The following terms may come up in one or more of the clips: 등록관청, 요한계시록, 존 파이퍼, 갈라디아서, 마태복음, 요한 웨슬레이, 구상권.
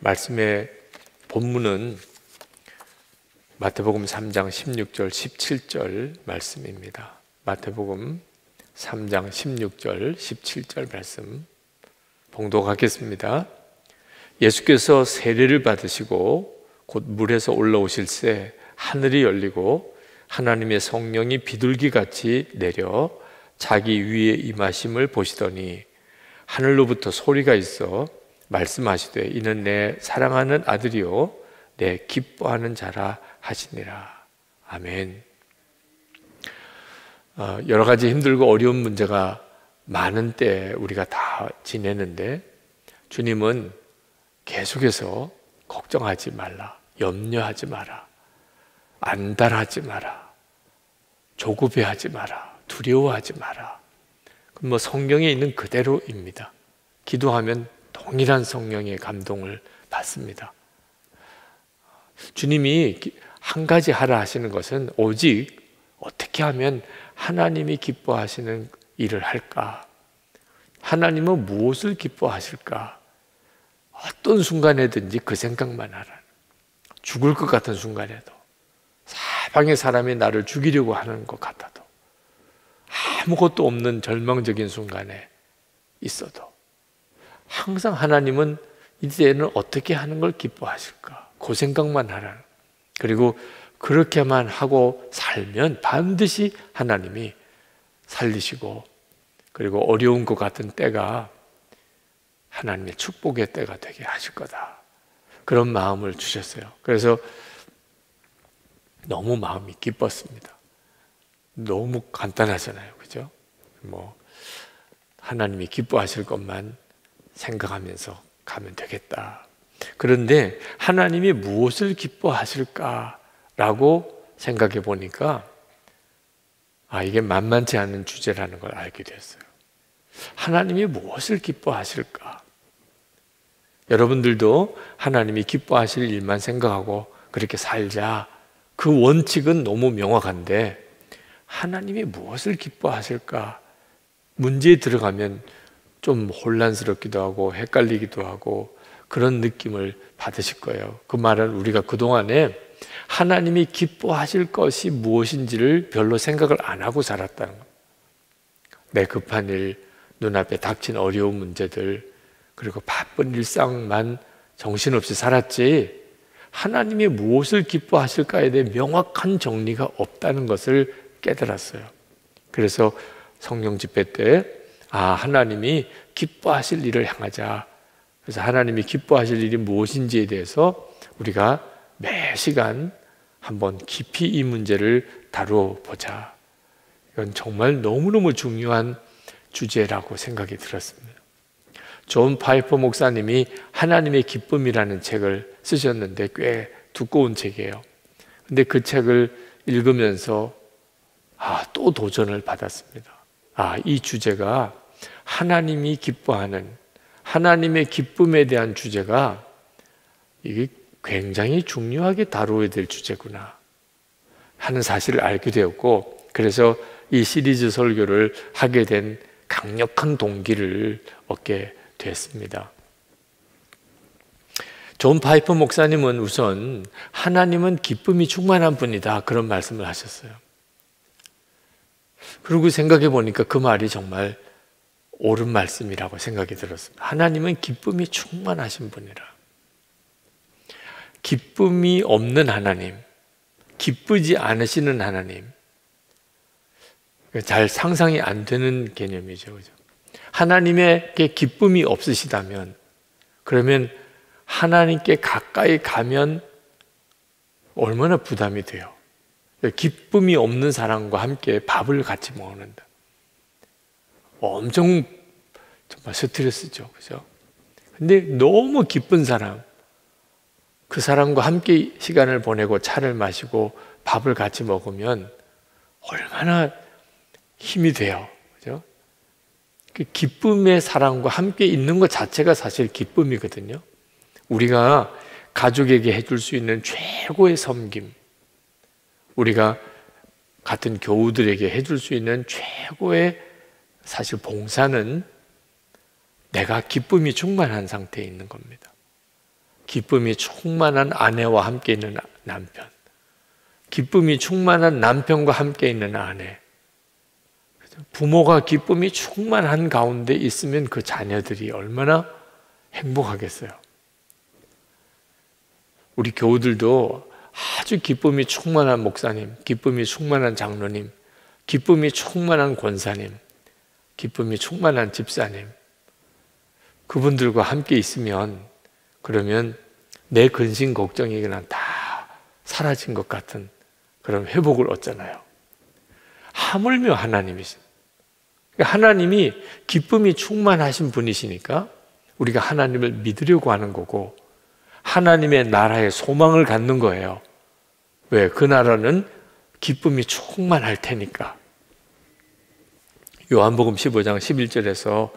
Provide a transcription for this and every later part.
말씀의 본문은 마태복음 3장 16절 17절 말씀입니다. 마태복음 3장 16절 17절 말씀 봉독하겠습니다. 예수께서 세례를 받으시고 곧 물에서 올라오실새 하늘이 열리고 하나님의 성령이 비둘기같이 내려 자기 위에 임하심을 보시더니 하늘로부터 소리가 있어 말씀하시되 이는 내 사랑하는 아들이요 내 기뻐하는 자라 하시니라. 아멘. 여러 가지 힘들고 어려운 문제가 많은 때 우리가 다 지내는데 주님은 계속해서 걱정하지 말라, 염려하지 마라, 안달하지 마라, 조급해하지 마라, 두려워하지 마라. 그럼 성경에 있는 그대로입니다. 기도하면 동일한 성령의 감동을 받습니다. 주님이 한 가지 하라 하시는 것은 오직 어떻게 하면 하나님이 기뻐하시는 일을 할까? 하나님은 무엇을 기뻐하실까? 어떤 순간에든지 그 생각만 하라. 죽을 것 같은 순간에도, 사방의 사람이 나를 죽이려고 하는 것 같아도, 아무것도 없는 절망적인 순간에 있어도 항상 하나님은 이제는 어떻게 하는 걸 기뻐하실까? 그 생각만 하라는. 그리고 그렇게만 하고 살면 반드시 하나님이 살리시고, 그리고 어려운 것 같은 때가 하나님의 축복의 때가 되게 하실 거다. 그런 마음을 주셨어요. 그래서 너무 마음이 기뻤습니다. 너무 간단하잖아요, 그죠? 하나님이 기뻐하실 것만 생각하면서 가면 되겠다. 그런데 하나님이 무엇을 기뻐하실까라고 생각해 보니까 이게 만만치 않은 주제라는 걸 알게 됐어요. 하나님이 무엇을 기뻐하실까? 여러분들도 하나님이 기뻐하실 일만 생각하고 그렇게 살자. 그 원칙은 너무 명확한데 하나님이 무엇을 기뻐하실까? 문제에 들어가면 좀 혼란스럽기도 하고 헷갈리기도 하고 그런 느낌을 받으실 거예요. 그 말은 우리가 그동안에 하나님이 기뻐하실 것이 무엇인지를 별로 생각을 안 하고 살았다는 거예요. 내 급한 일, 눈앞에 닥친 어려운 문제들, 그리고 바쁜 일상만 정신없이 살았지 하나님이 무엇을 기뻐하실까에 대해 명확한 정리가 없다는 것을 깨달았어요. 그래서 성령 집회 때 하나님이 기뻐하실 일을 향하자. 그래서 하나님이 기뻐하실 일이 무엇인지에 대해서 우리가 매 시간 한번 깊이 이 문제를 다뤄보자. 이건 정말 너무너무 중요한 주제라고 생각이 들었습니다. 존 파이퍼 목사님이 하나님의 기쁨이라는 책을 쓰셨는데 꽤 두꺼운 책이에요. 근데 그 책을 읽으면서 또 도전을 받았습니다. 이 주제가 하나님이 기뻐하는, 하나님의 기쁨에 대한 주제가 이게 굉장히 중요하게 다뤄야 될 주제구나 하는 사실을 알게 되었고, 그래서 이 시리즈 설교를 하게 된 강력한 동기를 얻게 됐습니다. 존 파이퍼 목사님은 우선 하나님은 기쁨이 충만한 분이다 그런 말씀을 하셨어요. 그리고 생각해 보니까 그 말이 정말 옳은 말씀이라고 생각이 들었습니다. 하나님은 기쁨이 충만하신 분이라. 기쁨이 없는 하나님, 기쁘지 않으시는 하나님, 잘 상상이 안 되는 개념이죠, 그죠? 하나님에게 기쁨이 없으시다면, 그러면 하나님께 가까이 가면 얼마나 부담이 돼요. 기쁨이 없는 사람과 함께 밥을 같이 먹는다. 엄청 정말 스트레스죠, 그죠? 근데 너무 기쁜 사람, 그 사람과 함께 시간을 보내고 차를 마시고 밥을 같이 먹으면 얼마나 힘이 돼요, 그죠? 그 기쁨의 사람과 함께 있는 것 자체가 사실 기쁨이거든요. 우리가 가족에게 해줄 수 있는 최고의 섬김, 우리가 같은 교우들에게 해줄 수 있는 최고의 사실 봉사는 내가 기쁨이 충만한 상태에 있는 겁니다. 기쁨이 충만한 아내와 함께 있는 남편, 기쁨이 충만한 남편과 함께 있는 아내, 부모가 기쁨이 충만한 가운데 있으면 그 자녀들이 얼마나 행복하겠어요. 우리 교우들도 아주 기쁨이 충만한 목사님, 기쁨이 충만한 장로님, 기쁨이 충만한 권사님, 기쁨이 충만한 집사님, 그분들과 함께 있으면 그러면 내 근심 걱정이 그냥 다 사라진 것 같은 그런 회복을 얻잖아요. 하물며 하나님이신, 하나님이 기쁨이 충만하신 분이시니까 우리가 하나님을 믿으려고 하는 거고 하나님의 나라에 소망을 갖는 거예요. 왜? 그 나라는 기쁨이 충만할 테니까. 요한복음 15장 11절에서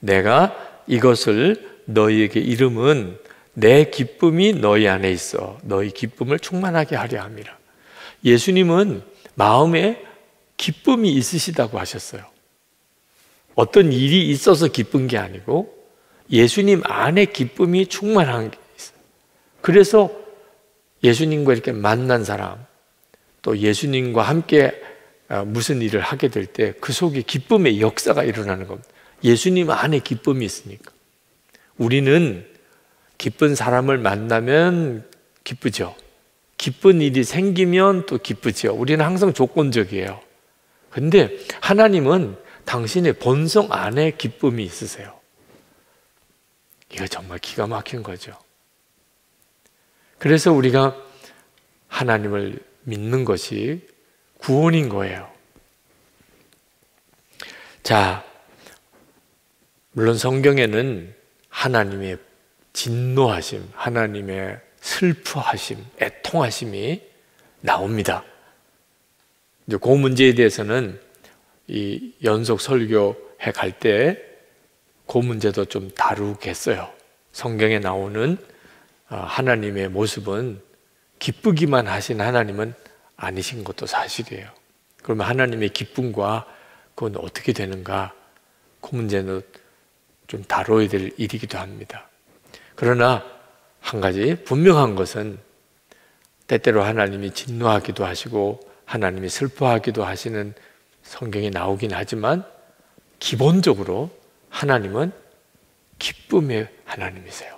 내가 이것을 너희에게 이름은 내 기쁨이 너희 안에 있어 너희 기쁨을 충만하게 하려 함이라. 예수님은 마음에 기쁨이 있으시다고 하셨어요. 어떤 일이 있어서 기쁜 게 아니고 예수님 안에 기쁨이 충만한 게 있어요. 그래서 예수님과 이렇게 만난 사람, 또 예수님과 함께 무슨 일을 하게 될 때 그 속에 기쁨의 역사가 일어나는 겁니다. 예수님 안에 기쁨이 있으니까. 우리는 기쁜 사람을 만나면 기쁘죠. 기쁜 일이 생기면 또 기쁘죠. 우리는 항상 조건적이에요. 근데 하나님은 당신의 본성 안에 기쁨이 있으세요. 이거 정말 기가 막힌 거죠. 그래서 우리가 하나님을 믿는 것이 구원인 거예요. 자, 물론 성경에는 하나님의 진노하심, 하나님의 슬퍼하심, 애통하심이 나옵니다. 이제 그 문제에 대해서는 이 연속 설교해 갈 때 그 문제도 좀 다루겠어요. 성경에 나오는 하나님의 모습은 기쁘기만 하신 하나님은 아니신 것도 사실이에요. 그러면 하나님의 기쁨과 그건 어떻게 되는가? 그 문제는 좀 다뤄야 될 일이기도 합니다. 그러나 한 가지 분명한 것은 때때로 하나님이 진노하기도 하시고 하나님이 슬퍼하기도 하시는 성경이 나오긴 하지만 기본적으로 하나님은 기쁨의 하나님이세요.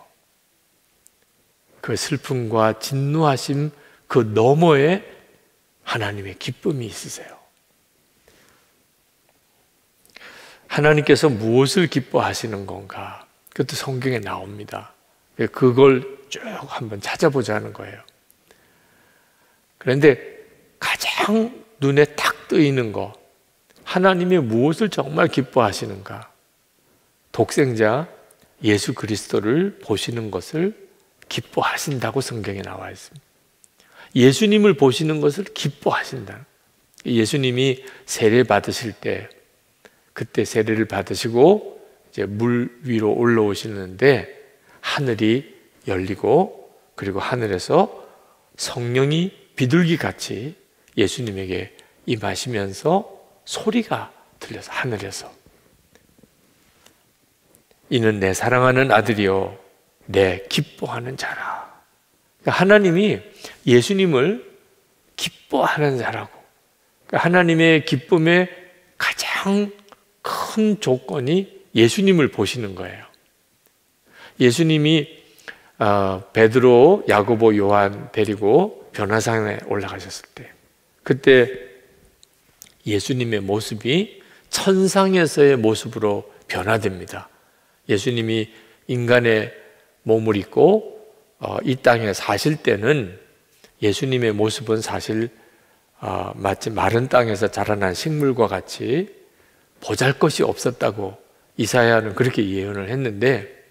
그 슬픔과 진노하심 그 너머에 하나님의 기쁨이 있으세요. 하나님께서 무엇을 기뻐하시는 건가? 그것도 성경에 나옵니다. 그걸 쭉 한번 찾아보자는 거예요. 그런데 가장 눈에 탁 뜨이는 거, 하나님이 무엇을 정말 기뻐하시는가? 독생자 예수 그리스도를 보시는 것을 기뻐하신다고 성경에 나와 있습니다. 예수님을 보시는 것을 기뻐하신다. 예수님이 세례 받으실 때, 그때 세례를 받으시고 이제 물 위로 올라오시는데 하늘이 열리고 그리고 하늘에서 성령이 비둘기같이 예수님에게 임하시면서 소리가 들려서 하늘에서 이는 내 사랑하는 아들이요 내 기뻐하는 자라. 그러니까 하나님이 예수님을 기뻐하는 자라고. 그러니까 하나님의 기쁨의 가장 큰 조건이 예수님을 보시는 거예요. 예수님이 베드로, 야고보, 요한 데리고 변화산에 올라가셨을 때 그때 예수님의 모습이 천상에서의 모습으로 변화됩니다. 예수님이 인간의 몸을 입고 이 땅에 사실 때는 예수님의 모습은 사실 마치 마른 땅에서 자라난 식물과 같이 보잘것이 없었다고 이사야는 그렇게 예언을 했는데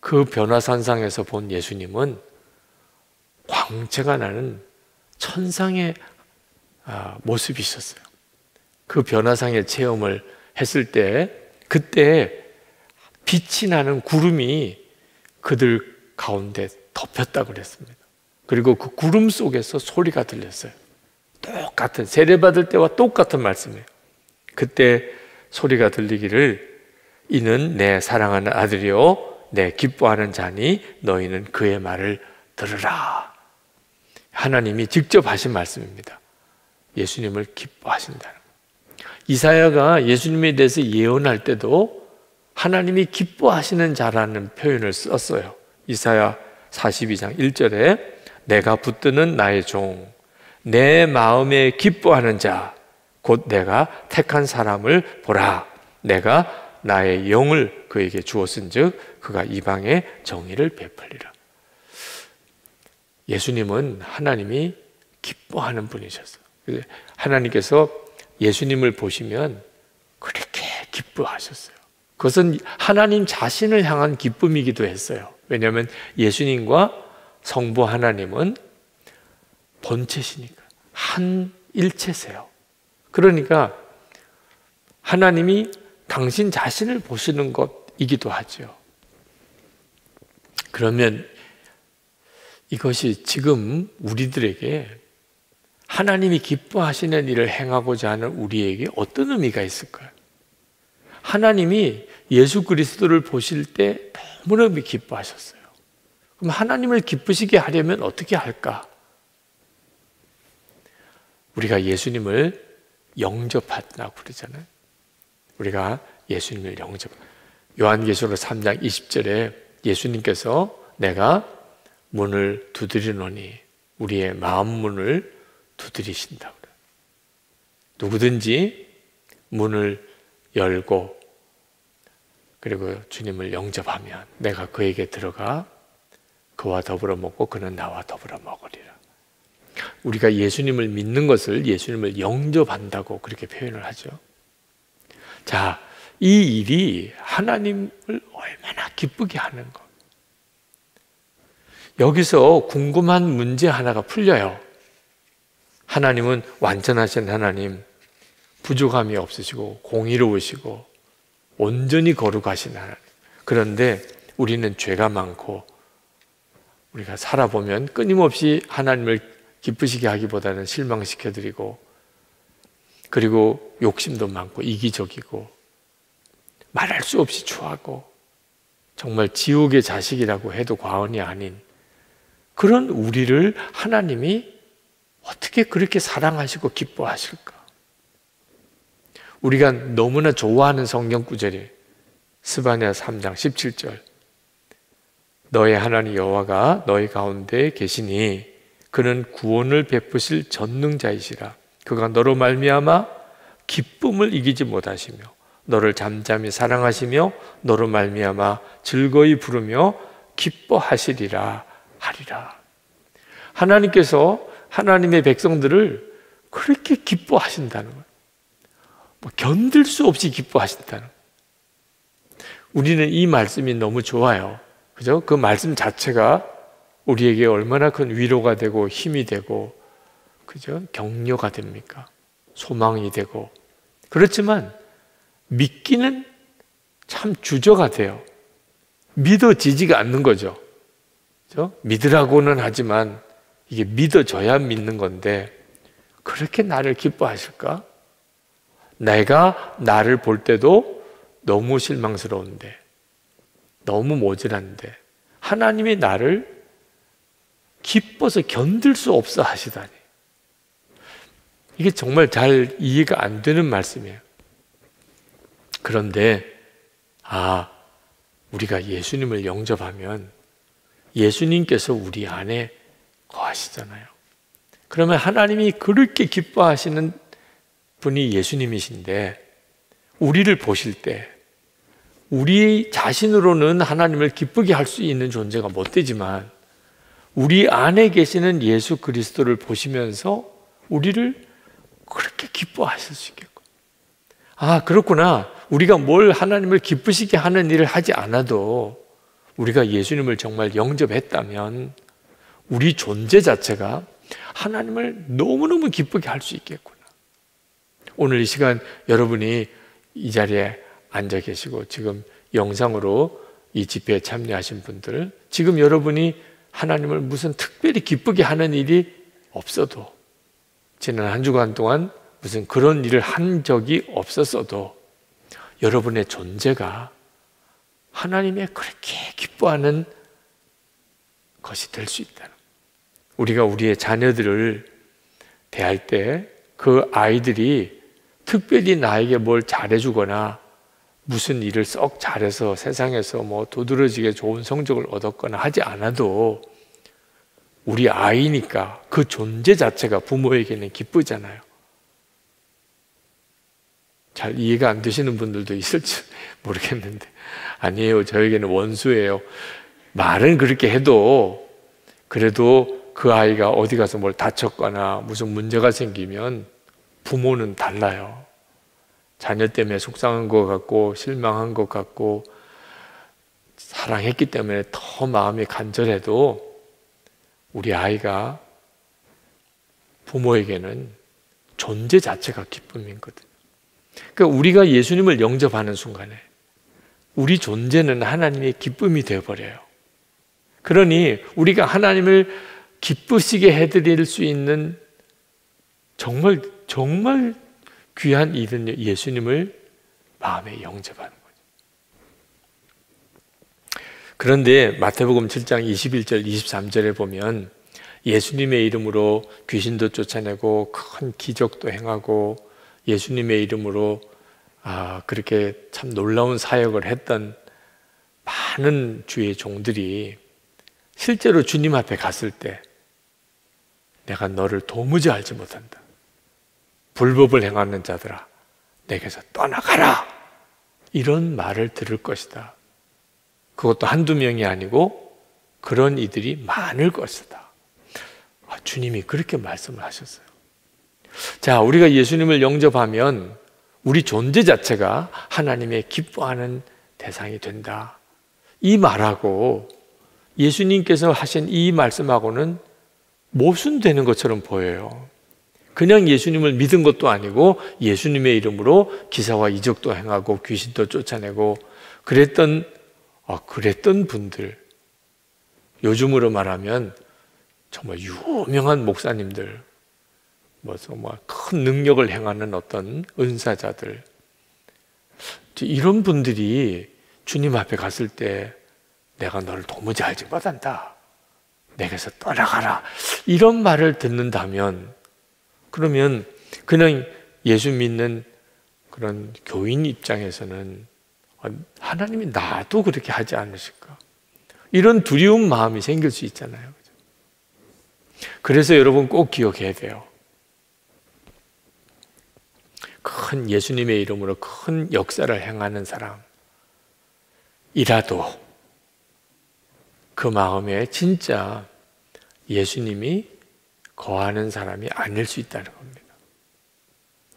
그 변화산상에서 본 예수님은 광채가 나는 천상의 모습이셨어요. 그 변화상의 체험을 했을 때 그때 빛이 나는 구름이 그들 가운데 덮였다고 그랬습니다. 그리고 그 구름 속에서 소리가 들렸어요. 똑같은 세례받을 때와 똑같은 말씀이에요. 그때 소리가 들리기를 이는 내 사랑하는 아들이요 네, 기뻐하는 자니 너희는 그의 말을 들으라. 하나님이 직접 하신 말씀입니다. 예수님을 기뻐하신다는 것. 이사야가 예수님에 대해서 예언할 때도 하나님이 기뻐하시는 자라는 표현을 썼어요. 이사야 42장 1절에 내가 붙드는 나의 종, 내 마음에 기뻐하는 자, 곧 내가 택한 사람을 보라. 내가 나의 영을 그에게 주었은즉 그가 이방에 정의를 베풀리라. 예수님은 하나님이 기뻐하는 분이셨어요. 하나님께서 예수님을 보시면 그렇게 기뻐하셨어요. 그것은 하나님 자신을 향한 기쁨이기도 했어요. 왜냐하면 예수님과 성부 하나님은 본체시니까 한 일체세요. 그러니까 하나님이 당신 자신을 보시는 것이기도 하죠. 그러면 이것이 지금 우리들에게 하나님이 기뻐하시는 일을 행하고자 하는 우리에게 어떤 의미가 있을까요? 하나님이 예수 그리스도를 보실 때 너무너무 기뻐하셨어요. 그럼 하나님을 기쁘시게 하려면 어떻게 할까? 우리가 예수님을 영접한다고 그러잖아요. 우리가 예수님을 영접. 요한계시록 3장 20절에 예수님께서 내가 문을 두드리노니 우리의 마음 문을 두드리신다 그래요. 누구든지 문을 열고 그리고 주님을 영접하면 내가 그에게 들어가 그와 더불어 먹고 그는 나와 더불어 먹으리라. 우리가 예수님을 믿는 것을 예수님을 영접한다고 그렇게 표현을 하죠. 자, 이 일이 하나님을 얼마나 기쁘게 하는 것. 여기서 궁금한 문제 하나가 풀려요. 하나님은 완전하신 하나님, 부족함이 없으시고 공의로우시고 온전히 거룩하신 하나님. 그런데 우리는 죄가 많고 우리가 살아보면 끊임없이 하나님을 기쁘시게 하기보다는 실망시켜드리고 그리고 욕심도 많고 이기적이고 말할 수 없이 추하고 정말 지옥의 자식이라고 해도 과언이 아닌 그런 우리를 하나님이 어떻게 그렇게 사랑하시고 기뻐하실까? 우리가 너무나 좋아하는 성경 구절이 스바냐 3장 17절 너의 하나님 여호와가 너희 가운데 계시니 그는 구원을 베푸실 전능자이시라. 그가 너로 말미암아 기쁨을 이기지 못하시며 너를 잠잠히 사랑하시며 너로 말미암아 즐거이 부르며 기뻐하시리라 하리라. 하나님께서 하나님의 백성들을 그렇게 기뻐하신다는 거예요. 뭐 견딜 수 없이 기뻐하신다는 거예요. 우리는 이 말씀이 너무 좋아요. 그죠? 그 말씀 자체가 우리에게 얼마나 큰 위로가 되고 힘이 되고 그죠? 격려가 됩니까? 소망이 되고. 그렇지만 믿기는 참 주저가 돼요. 믿어지지가 않는 거죠. 그죠? 믿으라고는 하지만 이게 믿어져야 믿는 건데 그렇게 나를 기뻐하실까? 내가 나를 볼 때도 너무 실망스러운데 너무 모자란데 하나님이 나를 기뻐서 견딜 수 없어 하시다니. 이게 정말 잘 이해가 안 되는 말씀이에요. 그런데 우리가 예수님을 영접하면 예수님께서 우리 안에 거하시잖아요. 그러면 하나님이 그렇게 기뻐하시는 분이 예수님이신데 우리를 보실 때 우리 자신으로는 하나님을 기쁘게 할 수 있는 존재가 못 되지만 우리 안에 계시는 예수 그리스도를 보시면서 우리를 그렇게 기뻐하실 수 있겠고. 그렇구나. 우리가 뭘 하나님을 기쁘시게 하는 일을 하지 않아도 우리가 예수님을 정말 영접했다면 우리 존재 자체가 하나님을 너무너무 기쁘게 할 수 있겠구나. 오늘 이 시간 여러분이 이 자리에 앉아 계시고 지금 영상으로 이 집회에 참여하신 분들, 지금 여러분이 하나님을 무슨 특별히 기쁘게 하는 일이 없어도 지난 한 주간 동안 무슨 그런 일을 한 적이 없었어도 여러분의 존재가 하나님의 그렇게 기뻐하는 것이 될 수 있다는 거예요. 우리가 우리의 자녀들을 대할 때 그 아이들이 특별히 나에게 뭘 잘해주거나 무슨 일을 썩 잘해서 세상에서 뭐 도드러지게 좋은 성적을 얻었거나 하지 않아도 우리 아이니까 그 존재 자체가 부모에게는 기쁘잖아요. 잘 이해가 안 되시는 분들도 있을지 모르겠는데, 아니에요. 저에게는 원수예요. 말은 그렇게 해도 그래도 그 아이가 어디 가서 뭘 다쳤거나 무슨 문제가 생기면 부모는 달라요. 자녀 때문에 속상한 것 같고 실망한 것 같고 사랑했기 때문에 더 마음이 간절해도 우리 아이가 부모에게는 존재 자체가 기쁨이거든. 그러니까 우리가 예수님을 영접하는 순간에 우리 존재는 하나님의 기쁨이 되어버려요. 그러니 우리가 하나님을 기쁘시게 해드릴 수 있는 정말 귀한 일은 예수님을 마음에 영접하는 거죠. 그런데 마태복음 7장 21절 23절에 보면 예수님의 이름으로 귀신도 쫓아내고 큰 기적도 행하고 예수님의 이름으로 그렇게 참 놀라운 사역을 했던 많은 주의 종들이 실제로 주님 앞에 갔을 때 내가 너를 도무지 알지 못한다. 불법을 행하는 자들아, 내게서 떠나가라. 이런 말을 들을 것이다. 그것도 한두 명이 아니고 그런 이들이 많을 것이다. 주님이 그렇게 말씀을 하셨어요. 자, 우리가 예수님을 영접하면 우리 존재 자체가 하나님의 기뻐하는 대상이 된다. 이 말하고 예수님께서 하신 이 말씀하고는 모순되는 것처럼 보여요. 그냥 예수님을 믿은 것도 아니고 예수님의 이름으로 기사와 이적도 행하고 귀신도 쫓아내고 그랬던 분들, 요즘으로 말하면 정말 유명한 목사님들, 정말 큰 능력을 행하는 어떤 은사자들, 이런 분들이 주님 앞에 갔을 때 내가 너를 도무지 알지 못한다. 내게서 떠나가라. 이런 말을 듣는다면, 그러면 그냥 예수 믿는 그런 교인 입장에서는 하나님이 나도 그렇게 하지 않으실까? 이런 두려운 마음이 생길 수 있잖아요. 그래서 여러분 꼭 기억해야 돼요. 큰 예수님의 이름으로 큰 역사를 행하는 사람이라도 그 마음에 진짜 예수님이 거하는 사람이 아닐 수 있다는 겁니다.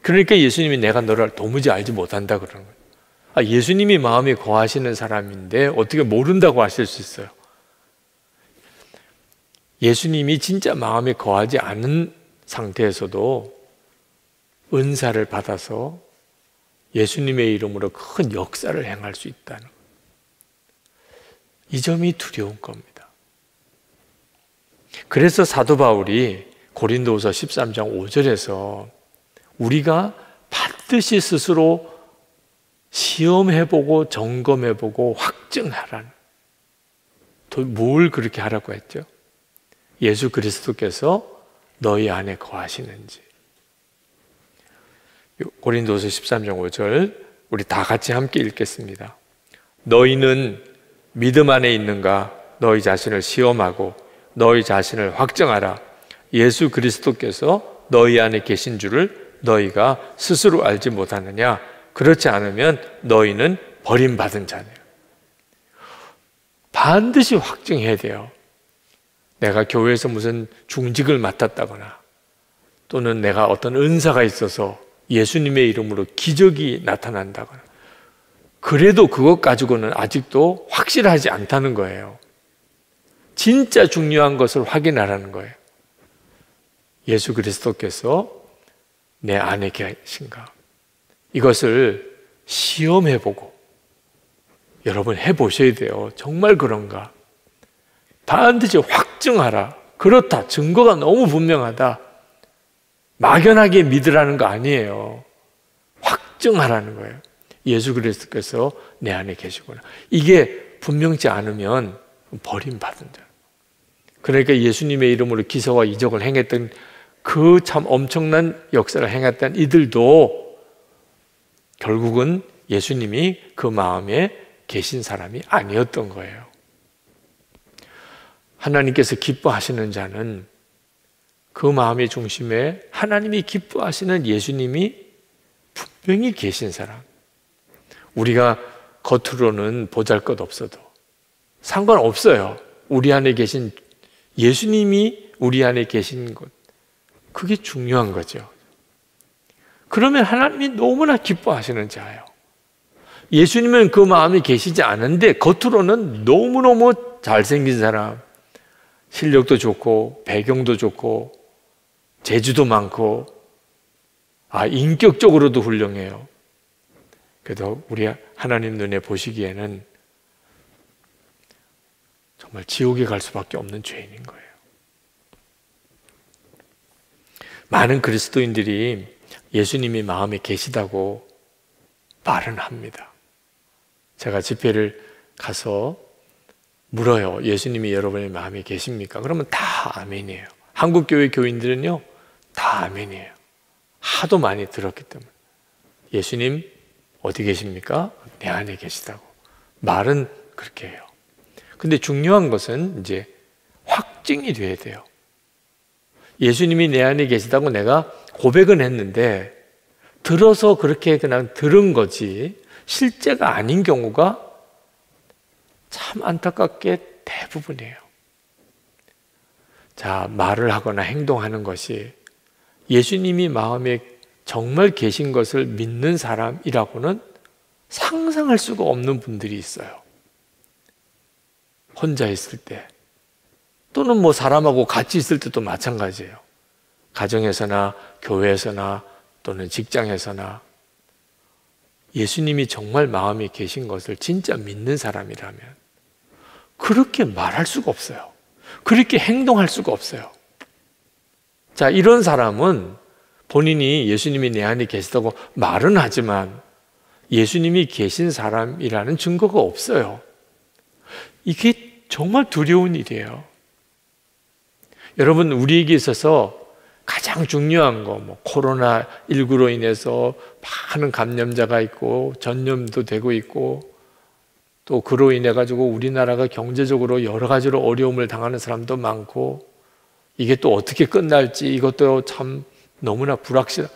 그러니까 예수님이 내가 너를 도무지 알지 못한다 그러는 거예요. 예수님이 마음에 거하시는 사람인데 어떻게 모른다고 하실 수 있어요? 예수님이 진짜 마음에 거하지 않은 상태에서도 은사를 받아서 예수님의 이름으로 큰 역사를 행할 수 있다는 거예요. 이 점이 두려운 겁니다. 그래서 사도 바울이 고린도후서 13장 5절에서 우리가 반드시 스스로 시험해보고 점검해보고 확증하라는, 뭘 그렇게 하라고 했죠? 예수 그리스도께서 너희 안에 거하시는지. 고린도후서 13장 5절 우리 다 같이 함께 읽겠습니다. 너희는 믿음 안에 있는가 너희 자신을 시험하고 너희 자신을 확정하라. 예수 그리스도께서 너희 안에 계신 줄을 너희가 스스로 알지 못하느냐. 그렇지 않으면 너희는 버림받은 자네요. 반드시 확증해야 돼요. 내가 교회에서 무슨 중직을 맡았다거나 또는 내가 어떤 은사가 있어서 예수님의 이름으로 기적이 나타난다거나, 그래도 그것 가지고는 아직도 확실하지 않다는 거예요. 진짜 중요한 것을 확인하라는 거예요. 예수 그리스도께서 내 안에 계신가. 이것을 시험해보고, 여러분 해보셔야 돼요. 정말 그런가? 반드시 확증하라. 그렇다. 증거가 너무 분명하다. 막연하게 믿으라는 거 아니에요. 확증하라는 거예요. 예수 그리스도께서 내 안에 계시구나. 이게 분명치 않으면 버림받은 자. 그러니까 예수님의 이름으로 기사와 이적을 행했던 그 참 엄청난 역사를 행했던 이들도 결국은 예수님이 그 마음에 계신 사람이 아니었던 거예요. 하나님께서 기뻐하시는 자는 그 마음의 중심에 하나님이 기뻐하시는 예수님이 분명히 계신 사람. 우리가 겉으로는 보잘것없어도 상관없어요. 우리 안에 계신 예수님이 우리 안에 계신 것, 그게 중요한 거죠. 그러면 하나님이 너무나 기뻐하시는 자예요. 예수님은 그 마음이 계시지 않은데 겉으로는 너무너무 잘생긴 사람, 실력도 좋고 배경도 좋고 재주도 많고 인격적으로도 훌륭해요. 그래도 우리 하나님 눈에 보시기에는 정말 지옥에 갈 수밖에 없는 죄인인 거예요. 많은 그리스도인들이 예수님이 마음에 계시다고 말은 합니다. 제가 집회를 가서 물어요. 예수님이 여러분의 마음에 계십니까? 그러면 다 아멘이에요. 한국교회 교인들은요, 다 아멘이에요. 하도 많이 들었기 때문에. 예수님 어디 계십니까? 내 안에 계시다고. 말은 그렇게 해요. 근데 중요한 것은 이제 확증이 돼야 돼요. 예수님이 내 안에 계시다고 내가 고백은 했는데 들어서 그렇게 그냥 들은 거지 실제가 아닌 경우가 참 안타깝게 대부분이에요. 자, 말을 하거나 행동하는 것이 예수님이 마음에 정말 계신 것을 믿는 사람이라고는 상상할 수가 없는 분들이 있어요. 혼자 있을 때 또는 뭐 사람하고 같이 있을 때도 마찬가지예요. 가정에서나 교회에서나 또는 직장에서나 예수님이 정말 마음에 계신 것을 진짜 믿는 사람이라면 그렇게 말할 수가 없어요. 그렇게 행동할 수가 없어요. 자, 이런 사람은 본인이 예수님이 내 안에 계시다고 말은 하지만 예수님이 계신 사람이라는 증거가 없어요. 이게 정말 두려운 일이에요. 여러분, 우리에게 있어서 가장 중요한 거, 뭐 코로나19로 인해서 많은 감염자가 있고 전염도 되고 있고 또 그로 인해 가지고 우리나라가 경제적으로 여러 가지로 어려움을 당하는 사람도 많고 이게 또 어떻게 끝날지 이것도 참 너무나 불확실.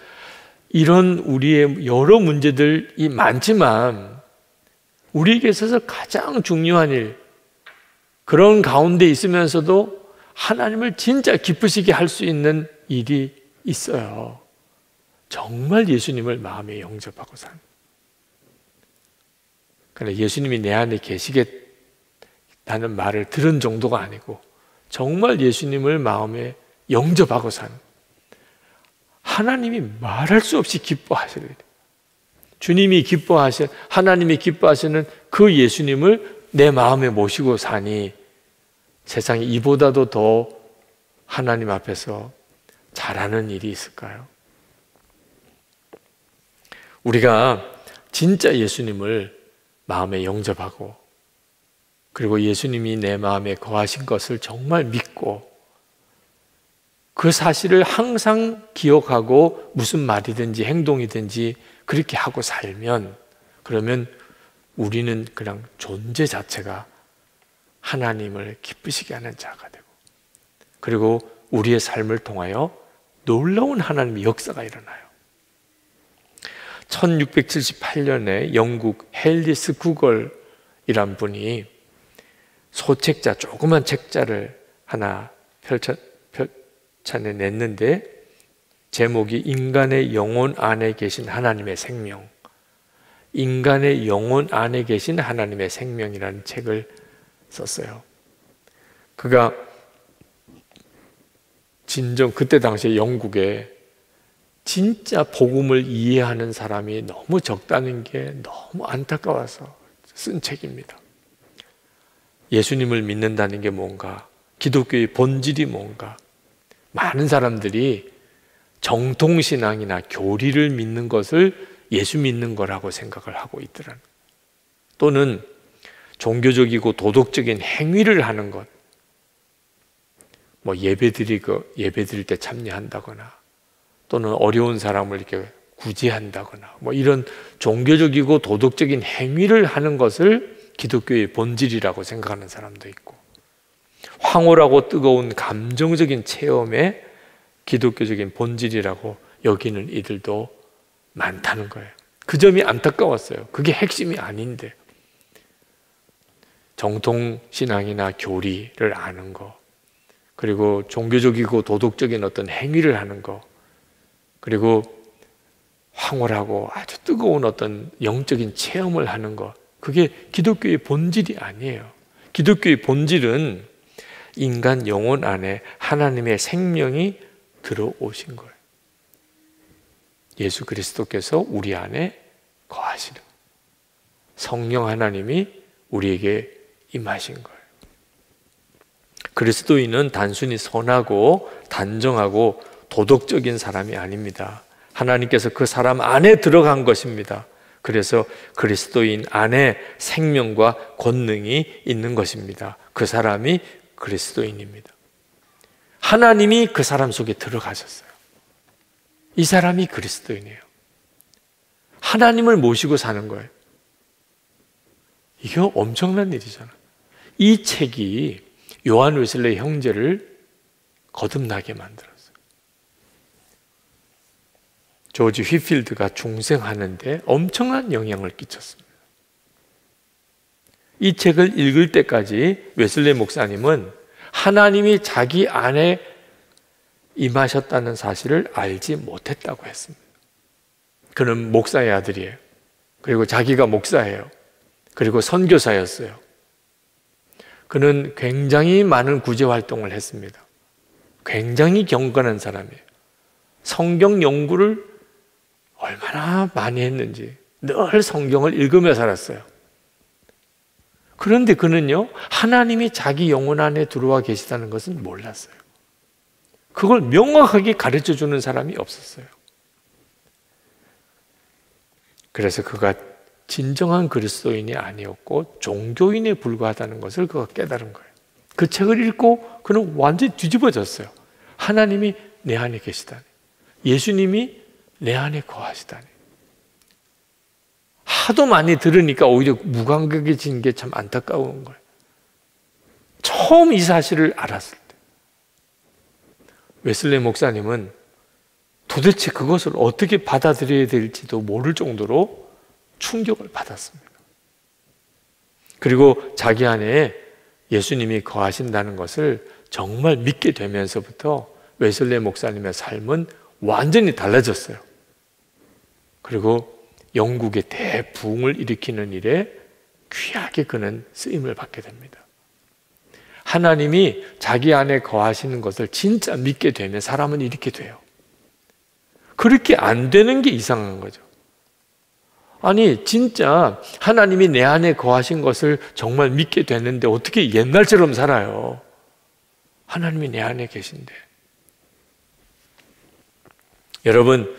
이런 우리의 여러 문제들이 많지만 우리에게 있어서 가장 중요한 일, 그런 가운데 있으면서도 하나님을 진짜 기쁘시게 할 수 있는 일이 있어요. 정말 예수님을 마음에 영접하고 사는. 그러나 예수님이 내 안에 계시겠다는 말을 들은 정도가 아니고 정말 예수님을 마음에 영접하고 사는. 하나님이 말할 수 없이 기뻐하시는 일. 주님이 기뻐하시는, 하나님이 기뻐하시는 그 예수님을 내 마음에 모시고 사니 세상에 이보다도 더 하나님 앞에서 잘하는 일이 있을까요? 우리가 진짜 예수님을 마음에 영접하고 그리고 예수님이 내 마음에 거하신 것을 정말 믿고 그 사실을 항상 기억하고 무슨 말이든지 행동이든지 그렇게 하고 살면, 그러면 우리는 그냥 존재 자체가 하나님을 기쁘시게 하는 자가 되고 그리고 우리의 삶을 통하여 놀라운 하나님의 역사가 일어나요. 1678년에 영국 헨리스 구걸이란 분이 소책자, 조그만 책자를 하나 펼쳐내 냈는데 제목이 인간의 영혼 안에 계신 하나님의 생명, 인간의 영혼 안에 계신 하나님의 생명이라는 책을 썼어요. 그가 진정 그때 당시에 영국에 진짜 복음을 이해하는 사람이 너무 적다는 게 너무 안타까워서 쓴 책입니다. 예수님을 믿는다는 게 뭔가, 기독교의 본질이 뭔가. 많은 사람들이 정통신앙이나 교리를 믿는 것을 예수 믿는 거라고 생각을 하고 있더라는 거예요. 또는 종교적이고 도덕적인 행위를 하는 것, 뭐 예배 드릴 때 참여한다거나 또는 어려운 사람을 이렇게 구제한다거나 뭐 이런 종교적이고 도덕적인 행위를 하는 것을 기독교의 본질이라고 생각하는 사람도 있고, 황홀하고 뜨거운 감정적인 체험에 기독교적인 본질이라고 여기는 이들도 많다는 거예요. 그 점이 안타까웠어요. 그게 핵심이 아닌데, 정통 신앙이나 교리를 아는 거, 그리고 종교적이고 도덕적인 어떤 행위를 하는 거, 그리고 황홀하고 아주 뜨거운 어떤 영적인 체험을 하는 거, 그게 기독교의 본질이 아니에요. 기독교의 본질은 인간 영혼 안에 하나님의 생명이 들어오신 거예요. 예수 그리스도께서 우리 안에 거하시는 거예요. 성령 하나님이 우리에게 임하신 거예요. 그리스도인은 단순히 선하고 단정하고 도덕적인 사람이 아닙니다. 하나님께서 그 사람 안에 들어간 것입니다. 그래서 그리스도인 안에 생명과 권능이 있는 것입니다. 그 사람이 그리스도인입니다. 하나님이 그 사람 속에 들어가셨어요. 이 사람이 그리스도인이에요. 하나님을 모시고 사는 거예요. 이게 엄청난 일이잖아. 이 책이 요한 웨슬레이 형제를 거듭나게 만들었어요. 조지 휘필드가 중생하는 데 엄청난 영향을 끼쳤습니다. 이 책을 읽을 때까지 웨슬레이 목사님은 하나님이 자기 안에 임하셨다는 사실을 알지 못했다고 했습니다. 그는 목사의 아들이에요. 그리고 자기가 목사예요. 그리고 선교사였어요. 그는 굉장히 많은 구제활동을 했습니다. 굉장히 경건한 사람이에요. 성경 연구를 얼마나 많이 했는지, 늘 성경을 읽으며 살았어요. 그런데 그는요, 하나님이 자기 영혼 안에 들어와 계시다는 것은 몰랐어요. 그걸 명확하게 가르쳐주는 사람이 없었어요. 그래서 그가 진정한 그리스도인이 아니었고 종교인에 불과하다는 것을 그가 깨달은 거예요. 그 책을 읽고 그는 완전히 뒤집어졌어요. 하나님이 내 안에 계시다니, 예수님이 내 안에 거하시다니. 하도 많이 들으니까 오히려 무감각해진 게 참 안타까운 거예요. 처음 이 사실을 알았을 때 웨슬레이 목사님은 도대체 그것을 어떻게 받아들여야 될지도 모를 정도로 충격을 받았습니다. 그리고 자기 안에 예수님이 거하신다는 것을 정말 믿게 되면서부터 웨슬레이 목사님의 삶은 완전히 달라졌어요. 그리고 영국의 대부흥을 일으키는 일에 귀하게 그는 쓰임을 받게 됩니다. 하나님이 자기 안에 거하시는 것을 진짜 믿게 되면 사람은 이렇게 돼요. 그렇게 안 되는 게 이상한 거죠. 아니, 진짜 하나님이 내 안에 거하신 것을 정말 믿게 됐는데 어떻게 옛날처럼 살아요? 하나님이 내 안에 계신데. 여러분,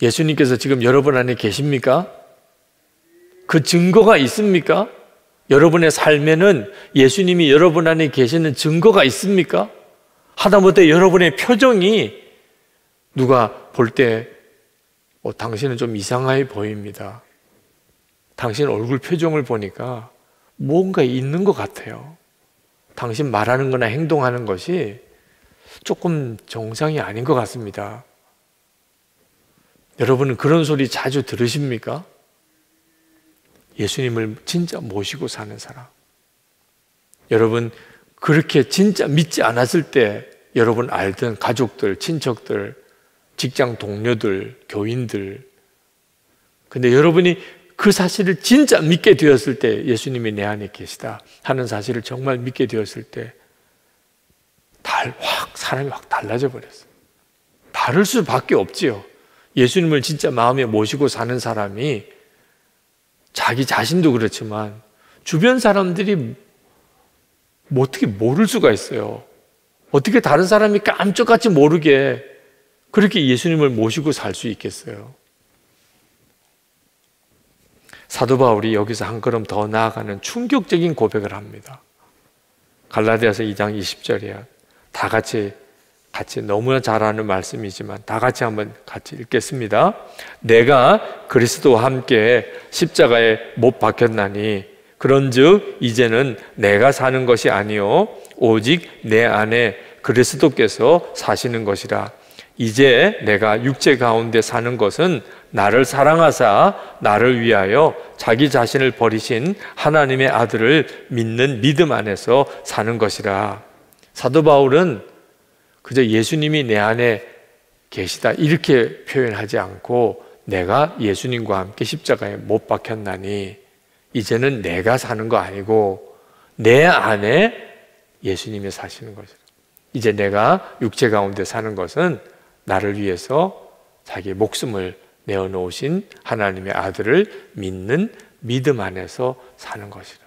예수님께서 지금 여러분 안에 계십니까? 그 증거가 있습니까? 여러분의 삶에는 예수님이 여러분 안에 계시는 증거가 있습니까? 하다못해 여러분의 표정이 누가 볼 때 당신은 좀 이상하게 보입니다. 당신 얼굴 표정을 보니까 뭔가 있는 것 같아요. 당신 말하는 거나 행동하는 것이 조금 정상이 아닌 것 같습니다. 여러분은 그런 소리 자주 들으십니까? 예수님을 진짜 모시고 사는 사람. 여러분, 그렇게 진짜 믿지 않았을 때 여러분 알던 가족들, 친척들, 직장 동료들, 교인들. 근데 여러분이 그 사실을 진짜 믿게 되었을 때, 예수님이 내 안에 계시다 하는 사실을 정말 믿게 되었을 때, 사람이 확 달라져 버렸어요. 다를 수밖에 없지요. 예수님을 진짜 마음에 모시고 사는 사람이 자기 자신도 그렇지만 주변 사람들이 뭐 어떻게 모를 수가 있어요. 어떻게 다른 사람이 깜짝같이 모르게 그렇게 예수님을 모시고 살 수 있겠어요? 사도 바울이 여기서 한 걸음 더 나아가는 충격적인 고백을 합니다. 갈라디아서 2장 20절이야. 다 같이 너무나 잘 아는 말씀이지만 다 같이 한번 같이 읽겠습니다. 내가 그리스도와 함께 십자가에 못 박혔나니 그런즉 이제는 내가 사는 것이 아니요 오직 내 안에 그리스도께서 사시는 것이라. 이제 내가 육체 가운데 사는 것은 나를 사랑하사 나를 위하여 자기 자신을 버리신 하나님의 아들을 믿는 믿음 안에서 사는 것이라. 사도 바울은 그저 예수님이 내 안에 계시다 이렇게 표현하지 않고 내가 예수님과 함께 십자가에 못 박혔나니 이제는 내가 사는 거 아니고 내 안에 예수님이 사시는 것이라. 이제 내가 육체 가운데 사는 것은 나를 위해서 자기 목숨을 내어놓으신 하나님의 아들을 믿는 믿음 안에서 사는 것이라.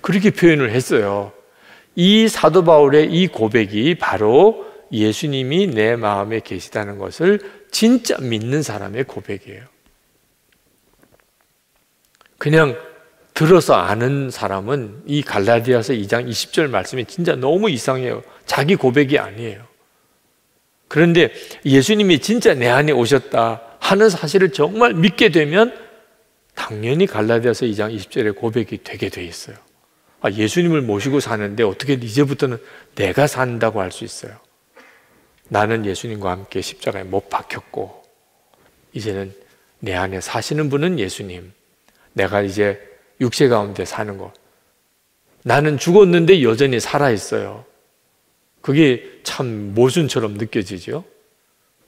그렇게 표현을 했어요. 이 사도 바울의 이 고백이 바로 예수님이 내 마음에 계시다는 것을 진짜 믿는 사람의 고백이에요. 그냥 들어서 아는 사람은 이 갈라디아서 2장 20절 말씀이 진짜 너무 이상해요. 자기 고백이 아니에요. 그런데 예수님이 진짜 내 안에 오셨다 하는 사실을 정말 믿게 되면 당연히 갈라디아서 2장 20절의 고백이 되게 돼 있어요. 아, 예수님을 모시고 사는데 어떻게 이제부터는 내가 산다고 할 수 있어요. 나는 예수님과 함께 십자가에 못 박혔고 이제는 내 안에 사시는 분은 예수님. 내가 이제 육체 가운데 사는 것. 나는 죽었는데 여전히 살아있어요. 그게 참 모순처럼 느껴지죠.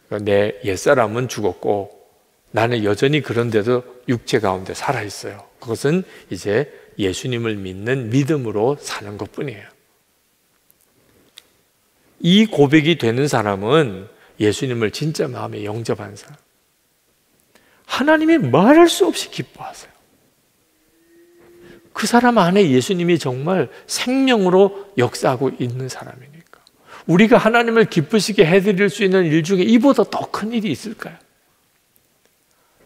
그러니까 내 옛사람은 죽었고 나는 여전히 그런데도 육체 가운데 살아있어요. 그것은 이제 예수님을 믿는 믿음으로 사는 것뿐이에요. 이 고백이 되는 사람은 예수님을 진짜 마음에 영접한 사람. 하나님이 말할 수 없이 기뻐하세요. 그 사람 안에 예수님이 정말 생명으로 역사하고 있는 사람이니까 우리가 하나님을 기쁘시게 해드릴 수 있는 일 중에 이보다 더 큰 일이 있을까요?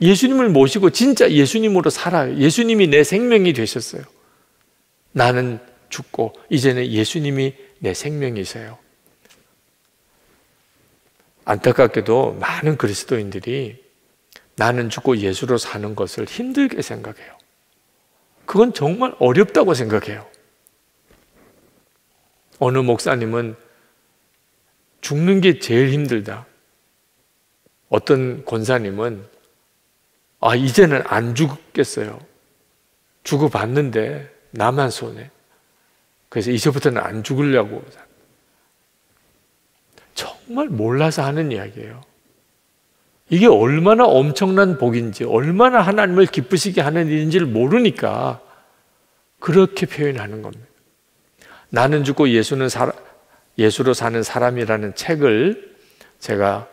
예수님을 모시고 진짜 예수님으로 살아요. 예수님이 내 생명이 되셨어요. 나는 죽고 이제는 예수님이 내 생명이세요. 안타깝게도 많은 그리스도인들이 나는 죽고 예수로 사는 것을 힘들게 생각해요. 그건 정말 어렵다고 생각해요. 어느 목사님은 죽는 게 제일 힘들다. 어떤 권사님은 아 이제는 안 죽겠어요. 죽어봤는데 나만 손해. 그래서 이제부터는 안 죽으려고. 정말 몰라서 하는 이야기예요. 이게 얼마나 엄청난 복인지 얼마나 하나님을 기쁘시게 하는 일인지를 모르니까 그렇게 표현하는 겁니다. 나는 죽고 예수로 사는 사람이라는 책을 제가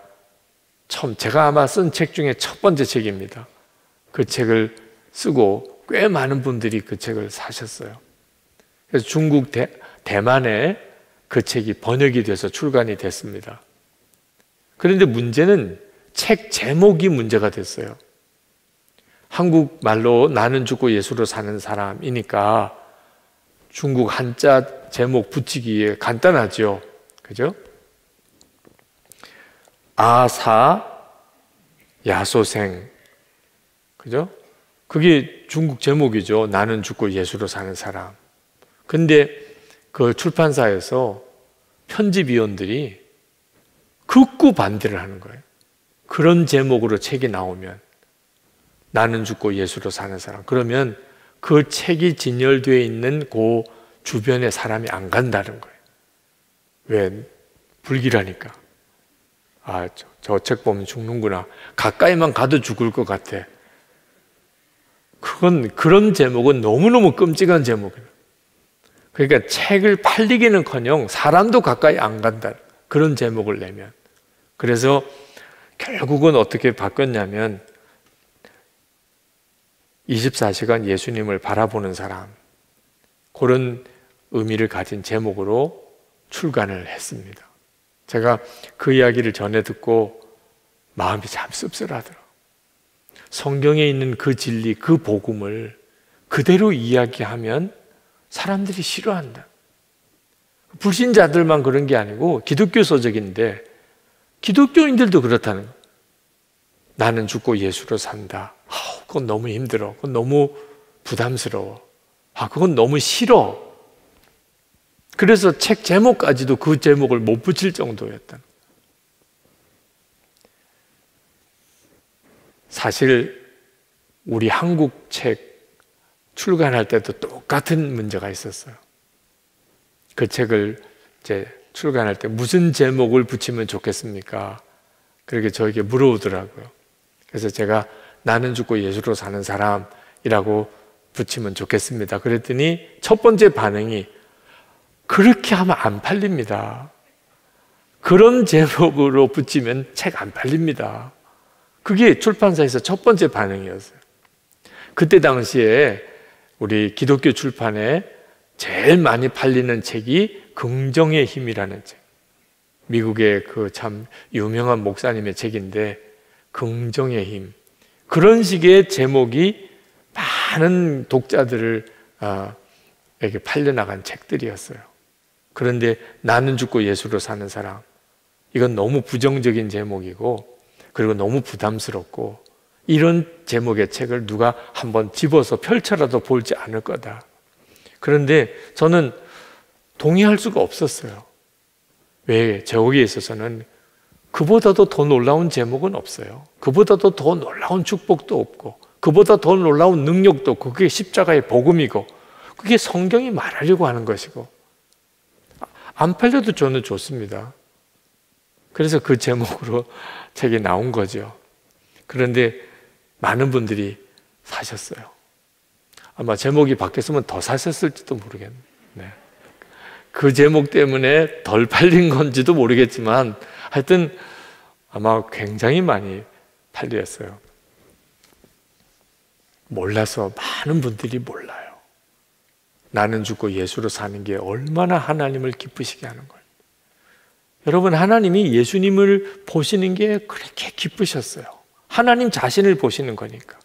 아마 쓴 책 중에 첫 번째 책입니다. 그 책을 쓰고 꽤 많은 분들이 그 책을 사셨어요. 그래서 중국 대만에 그 책이 번역이 돼서 출간이 됐습니다. 그런데 문제는 책 제목이 문제가 됐어요. 한국말로 나는 죽고 예수로 사는 사람이니까 중국 한자 제목 붙이기에 간단하죠. 그죠? 아사 야소생. 그죠? 그게 중국 제목이죠. 나는 죽고 예수로 사는 사람. 근데 그 출판사에서 편집위원들이 극구 반대를 하는 거예요. 그런 제목으로 책이 나오면 나는 죽고 예수로 사는 사람 그러면 그 책이 진열되어 있는 그 주변에 사람이 안 간다는 거예요. 왜? 불길하니까. 아, 저 책 보면 죽는구나. 가까이만 가도 죽을 것 같아. 그런 제목은 너무너무 끔찍한 제목이에요. 그러니까 책을 팔리기는커녕 사람도 가까이 안 간다. 그런 제목을 내면. 그래서 결국은 어떻게 바뀌었냐면 24시간 예수님을 바라보는 사람 그런 의미를 가진 제목으로 출간을 했습니다. 제가 그 이야기를 전해 듣고 마음이 참 씁쓸하더라고요. 성경에 있는 그 진리, 그 복음을 그대로 이야기하면 사람들이 싫어한다. 불신자들만 그런 게 아니고 기독교 서적인데 기독교인들도 그렇다는 거예요. 나는 죽고 예수로 산다. 아우, 그건 너무 힘들어. 그건 너무 부담스러워. 아, 그건 너무 싫어. 그래서 책 제목까지도 그 제목을 못 붙일 정도였다. 사실 우리 한국 책 출간할 때도 똑같은 문제가 있었어요. 그 책을 이제 출간할 때 무슨 제목을 붙이면 좋겠습니까? 그렇게 저에게 물어오더라고요. 그래서 제가 나는 죽고 예수로 사는 사람이라고 붙이면 좋겠습니다. 그랬더니 첫 번째 반응이 그렇게 하면 안 팔립니다. 그런 제목으로 붙이면 책 안 팔립니다. 그게 출판사에서 첫 번째 반응이었어요. 그때 당시에 우리 기독교 출판에 제일 많이 팔리는 책이 긍정의 힘이라는 책. 미국의 그 참 유명한 목사님의 책인데 긍정의 힘. 그런 식의 제목이 많은 독자들을 에게 팔려나간 책들이었어요. 그런데 나는 죽고 예수로 사는 사람. 이건 너무 부정적인 제목이고 그리고 너무 부담스럽고 이런 제목의 책을 누가 한번 집어서 펼쳐라도 볼지 않을 거다. 그런데 저는 동의할 수가 없었어요. 왜? 제목에 있어서는 그보다도 더 놀라운 제목은 없어요. 그보다도 더 놀라운 축복도 없고 그보다 더 놀라운 능력도 없고 그게 십자가의 복음이고 그게 성경이 말하려고 하는 것이고 안 팔려도 저는 좋습니다. 그래서 그 제목으로 책이 나온 거죠. 그런데 많은 분들이 사셨어요. 아마 제목이 바뀌었으면 더 사셨을지도 모르겠네요. 네. 그 제목 때문에 덜 팔린 건지도 모르겠지만 하여튼 아마 굉장히 많이 팔렸어요. 몰라서 많은 분들이 몰라요. 나는 죽고 예수로 사는 게 얼마나 하나님을 기쁘시게 하는 거예요. 여러분, 하나님이 예수님을 보시는 게 그렇게 기쁘셨어요. 하나님 자신을 보시는 거니까.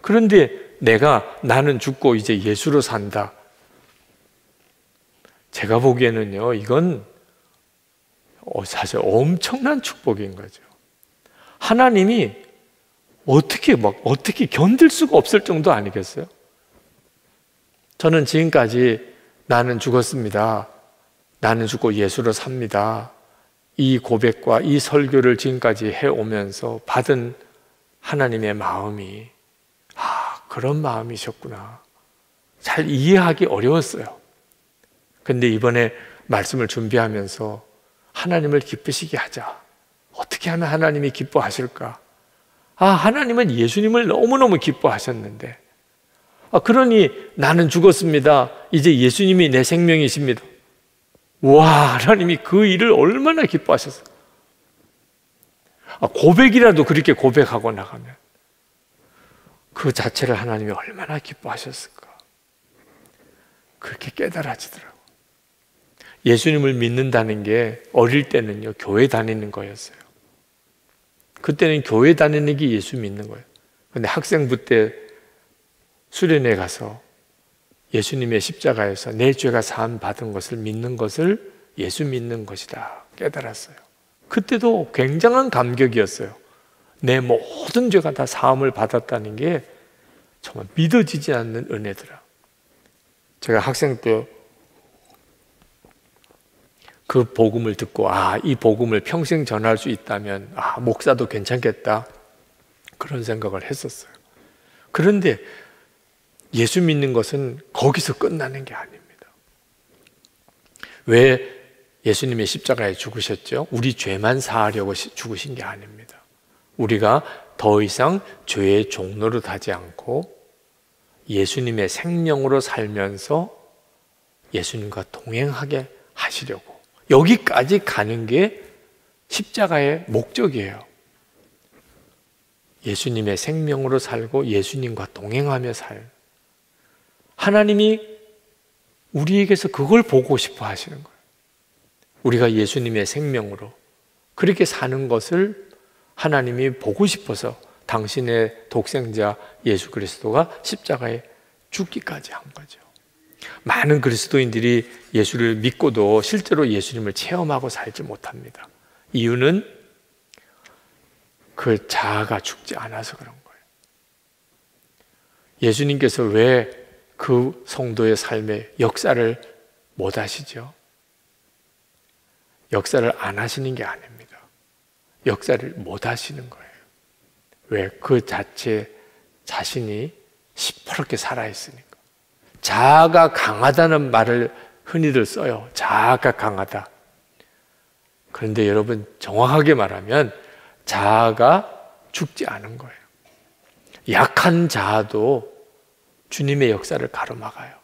그런데 내가 나는 죽고 이제 예수로 산다. 제가 보기에는요, 이건 사실 엄청난 축복인 거죠. 하나님이 어떻게 견딜 수가 없을 정도 아니겠어요? 저는 지금까지 나는 죽었습니다. 나는 죽고 예수로 삽니다. 이 고백과 이 설교를 지금까지 해오면서 받은 하나님의 마음이 아, 그런 마음이셨구나. 잘 이해하기 어려웠어요. 근데 이번에 말씀을 준비하면서 하나님을 기쁘시게 하자. 어떻게 하면 하나님이 기뻐하실까? 아, 하나님은 예수님을 너무너무 기뻐하셨는데 아, 그러니 나는 죽었습니다. 이제 예수님이 내 생명이십니다. 와, 하나님이 그 일을 얼마나 기뻐하셨어요. 아, 고백이라도 그렇게 고백하고 나가면 그 자체를 하나님이 얼마나 기뻐하셨을까. 그렇게 깨달아지더라고요. 예수님을 믿는다는 게 어릴 때는요, 교회 다니는 거였어요. 그때는 교회 다니는 게 예수 믿는 거예요. 근데 학생부 때 수련회 가서 예수님의 십자가에서 내 죄가 사함 받은 것을 믿는 것을 예수 믿는 것이다 깨달았어요. 그때도 굉장한 감격이었어요. 내 모든 죄가 다 사함을 받았다는 게 정말 믿어지지 않는 은혜더라. 제가 학생 때 그 복음을 듣고 아, 이 복음을 평생 전할 수 있다면 아, 목사도 괜찮겠다 그런 생각을 했었어요. 그런데 예수 믿는 것은 거기서 끝나는 게 아닙니다. 왜 예수님의 십자가에 죽으셨죠? 우리 죄만 사하려고 죽으신 게 아닙니다. 우리가 더 이상 죄의 종로로 타지 않고 예수님의 생명으로 살면서 예수님과 동행하게 하시려고 여기까지 가는 게 십자가의 목적이에요. 예수님의 생명으로 살고 예수님과 동행하며 살. 하나님이 우리에게서 그걸 보고 싶어 하시는 거예요. 우리가 예수님의 생명으로 그렇게 사는 것을 하나님이 보고 싶어서 당신의 독생자 예수 그리스도가 십자가에 죽기까지 한 거죠. 많은 그리스도인들이 예수를 믿고도 실제로 예수님을 체험하고 살지 못합니다. 이유는 그 자아가 죽지 않아서 그런 거예요. 예수님께서 왜 그 성도의 삶의 역사를 못 하시죠? 역사를 안 하시는 게 아닙니다. 역사를 못 하시는 거예요. 왜? 그 자체 자신이 시퍼렇게 살아있으니까. 자아가 강하다는 말을 흔히들 써요. 자아가 강하다. 그런데 여러분, 정확하게 말하면 자아가 죽지 않은 거예요. 약한 자아도 주님의 역사를 가로막아요.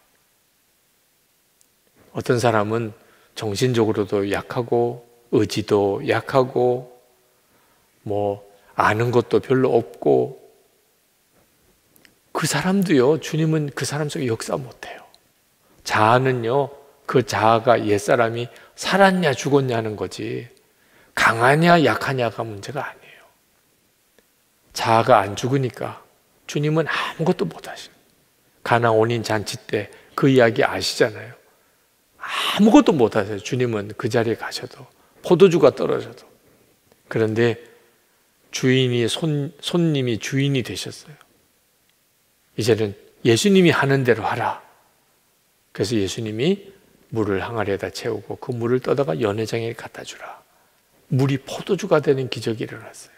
어떤 사람은 정신적으로도 약하고 의지도 약하고 아는 것도 별로 없고, 그 사람도요, 주님은 그 사람 속에 역사 못해요. 자아는요, 그 자아가 옛사람이 살았냐 죽었냐는 거지 강하냐 약하냐가 문제가 아니에요. 자아가 안 죽으니까 주님은 아무것도 못 하시는 거예요. 가나 온인 잔치 때 그 이야기 아시잖아요. 아무것도 못 하세요. 주님은 그 자리에 가셔도, 포도주가 떨어져도. 그런데 주인이 손님이 주인이 되셨어요. 이제는 예수님이 하는 대로 하라. 그래서 예수님이 물을 항아리에다 채우고 그 물을 떠다가 연회장에 갖다 주라. 물이 포도주가 되는 기적이 일어났어요.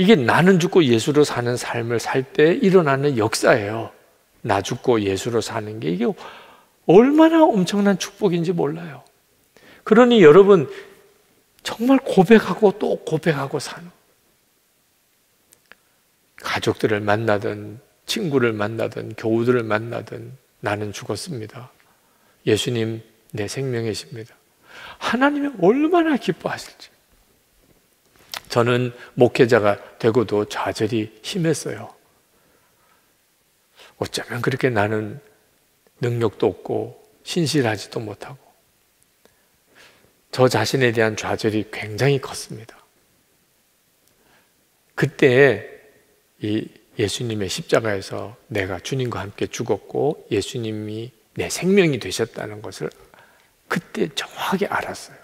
이게 나는 죽고 예수로 사는 삶을 살 때 일어나는 역사예요. 나 죽고 예수로 사는 게 이게 얼마나 엄청난 축복인지 몰라요. 그러니 여러분, 정말 고백하고 또 고백하고 사는, 가족들을 만나든 친구를 만나든 교우들을 만나든 나는 죽었습니다. 예수님 내 생명이십니다. 하나님이 얼마나 기뻐하실지. 저는 목회자가 되고도 좌절이 심했어요. 어쩌면 그렇게 나는 능력도 없고 신실하지도 못하고, 저 자신에 대한 좌절이 굉장히 컸습니다. 그때 이 예수님의 십자가에서 내가 주님과 함께 죽었고 예수님이 내 생명이 되셨다는 것을 그때 정확하게 알았어요.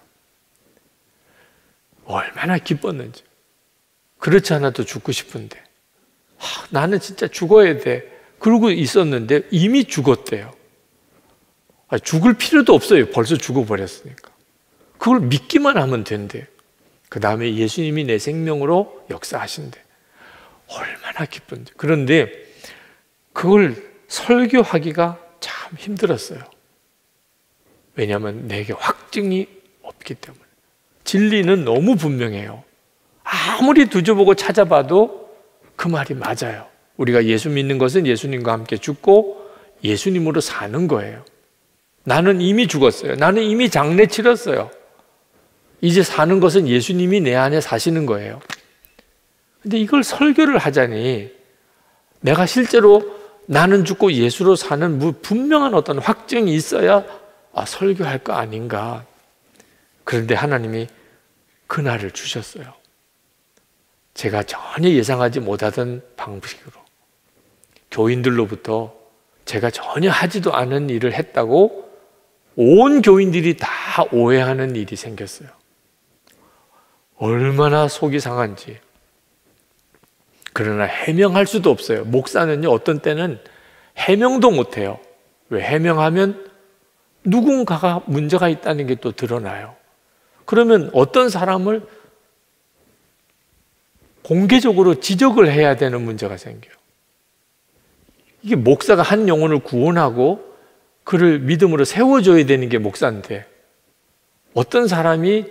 얼마나 기뻤는지. 그렇지 않아도 죽고 싶은데, 나는 진짜 죽어야 돼. 그러고 있었는데 이미 죽었대요. 죽을 필요도 없어요. 벌써 죽어버렸으니까. 그걸 믿기만 하면 된대. 그 다음에 예수님이 내 생명으로 역사하신대. 얼마나 기쁜데. 그런데 그걸 설교하기가 참 힘들었어요. 왜냐하면 내게 확증이 없기 때문에. 진리는 너무 분명해요. 아무리 두져보고 찾아봐도 그 말이 맞아요. 우리가 예수 믿는 것은 예수님과 함께 죽고 예수님으로 사는 거예요. 나는 이미 죽었어요. 나는 이미 장례 치렀어요. 이제 사는 것은 예수님이 내 안에 사시는 거예요. 근데 이걸 설교를 하자니, 내가 실제로 나는 죽고 예수로 사는 분명한 어떤 확증이 있어야 설교할 거 아닌가. 그런데 하나님이 그날을 주셨어요. 제가 전혀 예상하지 못하던 방식으로, 교인들로부터 제가 전혀 하지도 않은 일을 했다고 온 교인들이 다 오해하는 일이 생겼어요. 얼마나 속이 상한지. 그러나 해명할 수도 없어요. 목사는요, 어떤 때는 해명도 못해요. 왜? 해명하면 누군가가 문제가 있다는 게 또 드러나요. 그러면 어떤 사람을 공개적으로 지적을 해야 되는 문제가 생겨요. 이게 목사가 한 영혼을 구원하고 그를 믿음으로 세워줘야 되는 게 목사인데, 어떤 사람이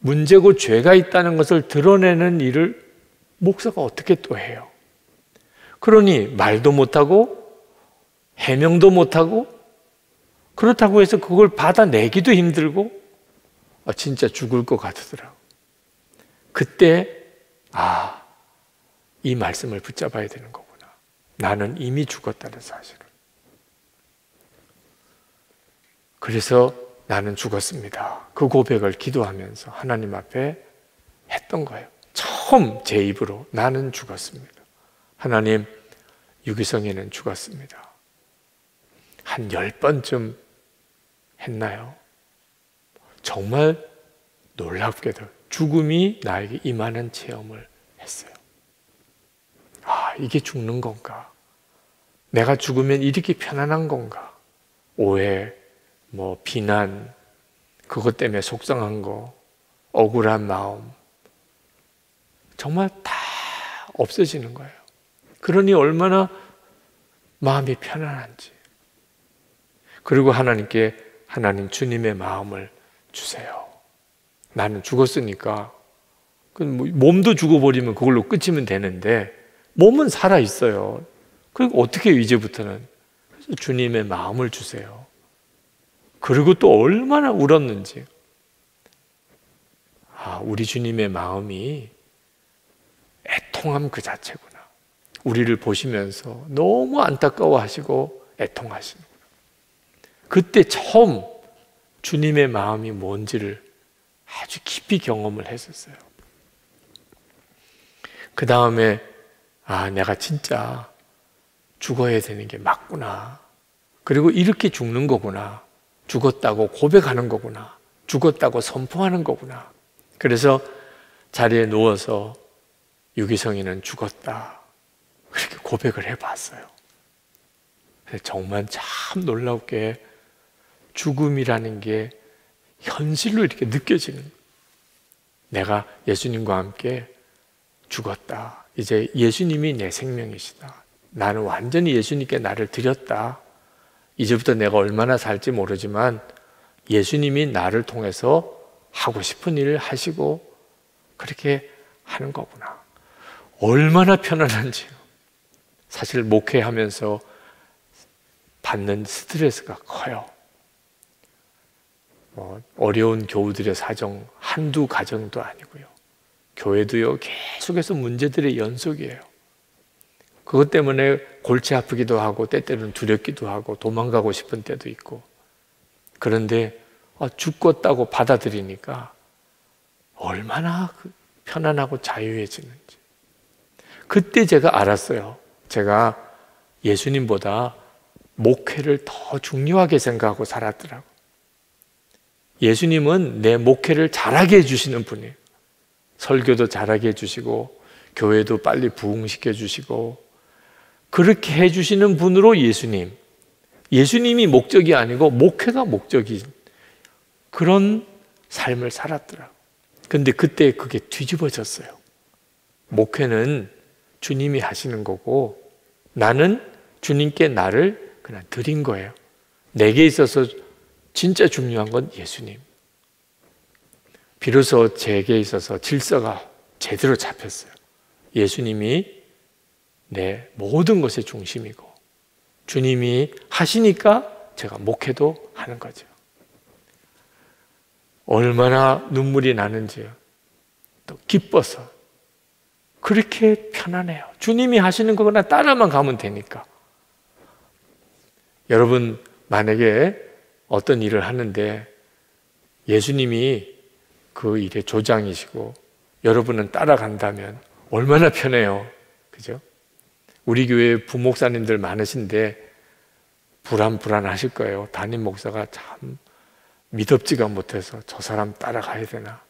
문제고 죄가 있다는 것을 드러내는 일을 목사가 어떻게 또 해요? 그러니 말도 못하고 해명도 못하고, 그렇다고 해서 그걸 받아내기도 힘들고, 진짜 죽을 것 같더라고요. 그때 이 말씀을 붙잡아야 되는 거구나. 나는 이미 죽었다는 사실을. 그래서 나는 죽었습니다. 그 고백을 기도하면서 하나님 앞에 했던 거예요. 처음 제 입으로 나는 죽었습니다. 하나님, 유기성에는 죽었습니다. 한 10번쯤 했나요? 정말 놀랍게도 죽음이 나에게 임하는 체험을 했어요. 아, 이게 죽는 건가? 내가 죽으면 이렇게 편안한 건가? 오해, 비난, 그것 때문에 속상한 거, 억울한 마음, 정말 다 없어지는 거예요. 그러니 얼마나 마음이 편안한지. 그리고 하나님께, 하나님, 주님의 마음을 주세요. 나는 죽었으니까, 몸도 죽어버리면 그걸로 끝이면 되는데, 몸은 살아있어요. 그리고 어떻게 이제부터는 주님의 마음을 주세요. 그리고 또 얼마나 울었는지. 아, 우리 주님의 마음이 애통함 그 자체구나. 우리를 보시면서 너무 안타까워하시고 애통하시는구나. 그때 처음 주님의 마음이 뭔지를 아주 깊이 경험을 했었어요. 그 다음에 아, 내가 진짜 죽어야 되는 게 맞구나. 그리고 이렇게 죽는 거구나. 죽었다고 고백하는 거구나. 죽었다고 선포하는 거구나. 그래서 자리에 누워서 유기성인은 죽었다. 그렇게 고백을 해봤어요. 정말 참 놀랍게 죽음이라는 게 현실로 이렇게 느껴지는 거예요. 내가 예수님과 함께 죽었다. 이제 예수님이 내 생명이시다. 나는 완전히 예수님께 나를 드렸다. 이제부터 내가 얼마나 살지 모르지만 예수님이 나를 통해서 하고 싶은 일을 하시고 그렇게 하는 거구나. 얼마나 편안한지요. 사실 목회하면서 받는 스트레스가 커요. 어려운 교우들의 사정 한두 가정도 아니고요. 교회도요, 계속해서 문제들의 연속이에요. 그것 때문에 골치 아프기도 하고 때때로는 두렵기도 하고 도망가고 싶은 때도 있고. 그런데 죽었다고 받아들이니까 얼마나 편안하고 자유해지는지. 그때 제가 알았어요. 제가 예수님보다 목회를 더 중요하게 생각하고 살았더라고요. 예수님은 내 목회를 잘하게 해주시는 분이에요. 설교도 잘하게 해주시고 교회도 빨리 부흥시켜 주시고 그렇게 해주시는 분으로 예수님이 목적이 아니고 목회가 목적인 그런 삶을 살았더라고요. 근데 그때 그게 뒤집어졌어요. 목회는 주님이 하시는 거고 나는 주님께 나를 그냥 드린 거예요. 내게 있어서 진짜 중요한 건 예수님. 비로소 제게 있어서 질서가 제대로 잡혔어요. 예수님이 내 모든 것의 중심이고 주님이 하시니까 제가 목회도 하는 거죠. 얼마나 눈물이 나는지요. 또 기뻐서 그렇게 편안해요. 주님이 하시는 거거나 따라만 가면 되니까. 여러분, 만약에 어떤 일을 하는데 예수님이 그 일의 조장이시고 여러분은 따라간다면 얼마나 편해요. 그죠? 우리 교회 부목사님들 많으신데 불안하실 거예요. 담임 목사가 참 믿음직지가 못해서 저 사람 따라가야 되나.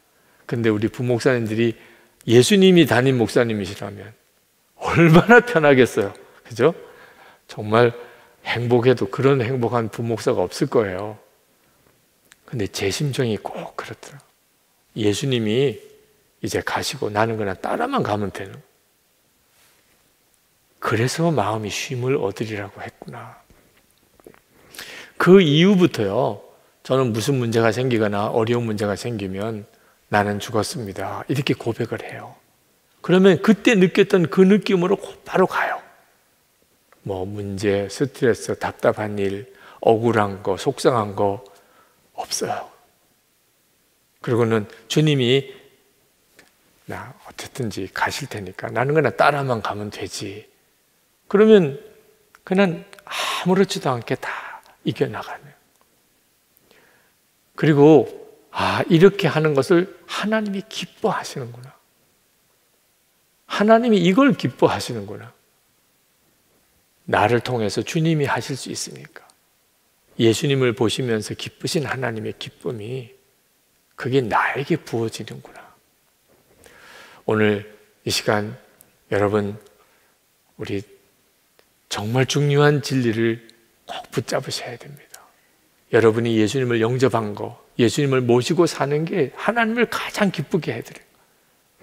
근데 우리 부목사님들이 예수님이 담임 목사님이시라면 얼마나 편하겠어요. 그죠? 정말 행복해도 그런 행복한 부목사가 없을 거예요. 근데 제 심정이 꼭 그렇더라. 예수님이 이제 가시고 나는 그냥 따라만 가면 되는 거예요. 그래서 마음이 쉼을 얻으리라고 했구나. 그 이후부터요. 저는 무슨 문제가 생기거나 어려운 문제가 생기면 나는 죽었습니다. 이렇게 고백을 해요. 그러면 그때 느꼈던 그 느낌으로 곧바로 가요. 문제, 스트레스, 답답한 일, 억울한 거, 속상한 거 없어요. 그리고는 주님이 나 어쨌든지 가실 테니까 나는 그냥 따라만 가면 되지. 그러면 그냥 아무렇지도 않게 다 이겨나가네요. 그리고 아, 이렇게 하는 것을 하나님이 기뻐하시는구나. 하나님이 이걸 기뻐하시는구나. 나를 통해서 주님이 하실 수 있으니까. 예수님을 보시면서 기쁘신 하나님의 기쁨이 그게 나에게 부어지는구나. 오늘 이 시간 여러분 우리 정말 중요한 진리를 꼭 붙잡으셔야 됩니다. 여러분이 예수님을 영접한 거, 예수님을 모시고 사는 게 하나님을 가장 기쁘게 해드려요.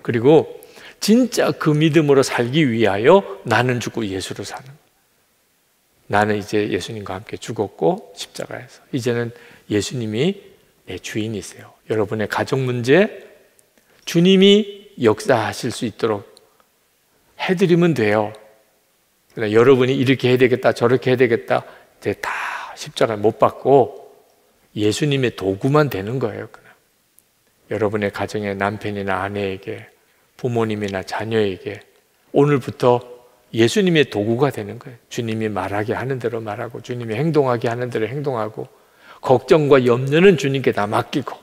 그리고 진짜 그 믿음으로 살기 위하여 나는 죽고 예수로 사는 거예요. 나는 이제 예수님과 함께 죽었고 십자가에서 이제는 예수님이 내 주인이세요. 여러분의 가족 문제 주님이 역사하실 수 있도록 해드리면 돼요. 그러니까 여러분이 이렇게 해야 되겠다 저렇게 해야 되겠다 이제 다 십자가 못 받고 예수님의 도구만 되는 거예요. 그냥. 여러분의 가정의 남편이나 아내에게 부모님이나 자녀에게 오늘부터 예수님의 도구가 되는 거예요. 주님이 말하게 하는 대로 말하고 주님이 행동하게 하는 대로 행동하고 걱정과 염려는 주님께 다 맡기고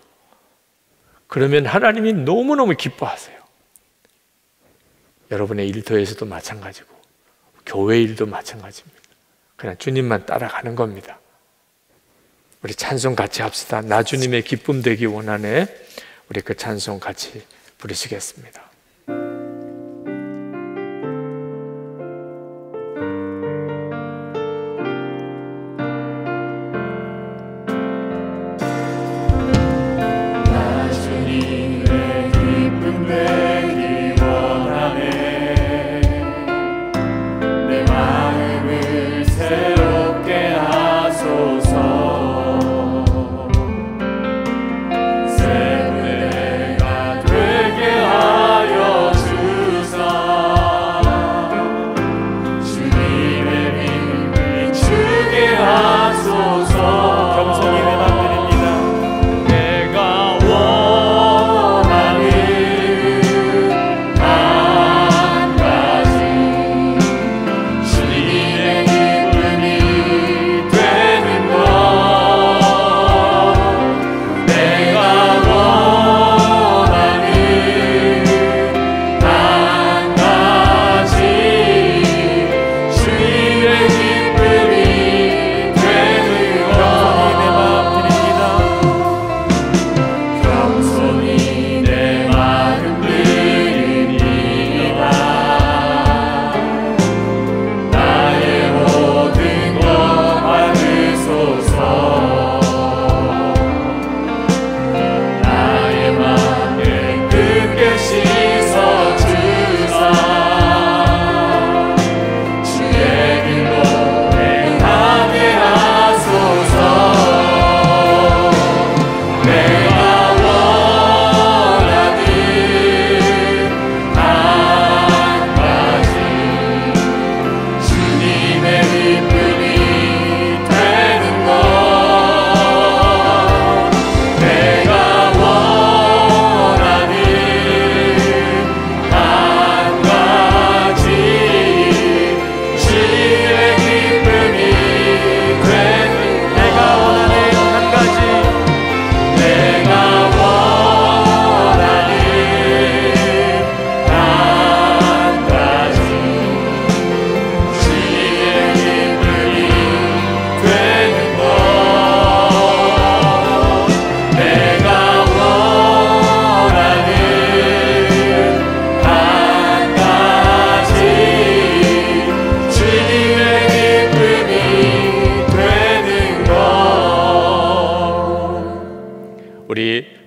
그러면 하나님이 너무너무 기뻐하세요. 여러분의 일터에서도 마찬가지고 교회 일도 마찬가지입니다. 그냥 주님만 따라가는 겁니다. 우리 찬송 같이 합시다. 나 주님의 기쁨 되기 원하네. 우리 그 찬송 같이 부르시겠습니다.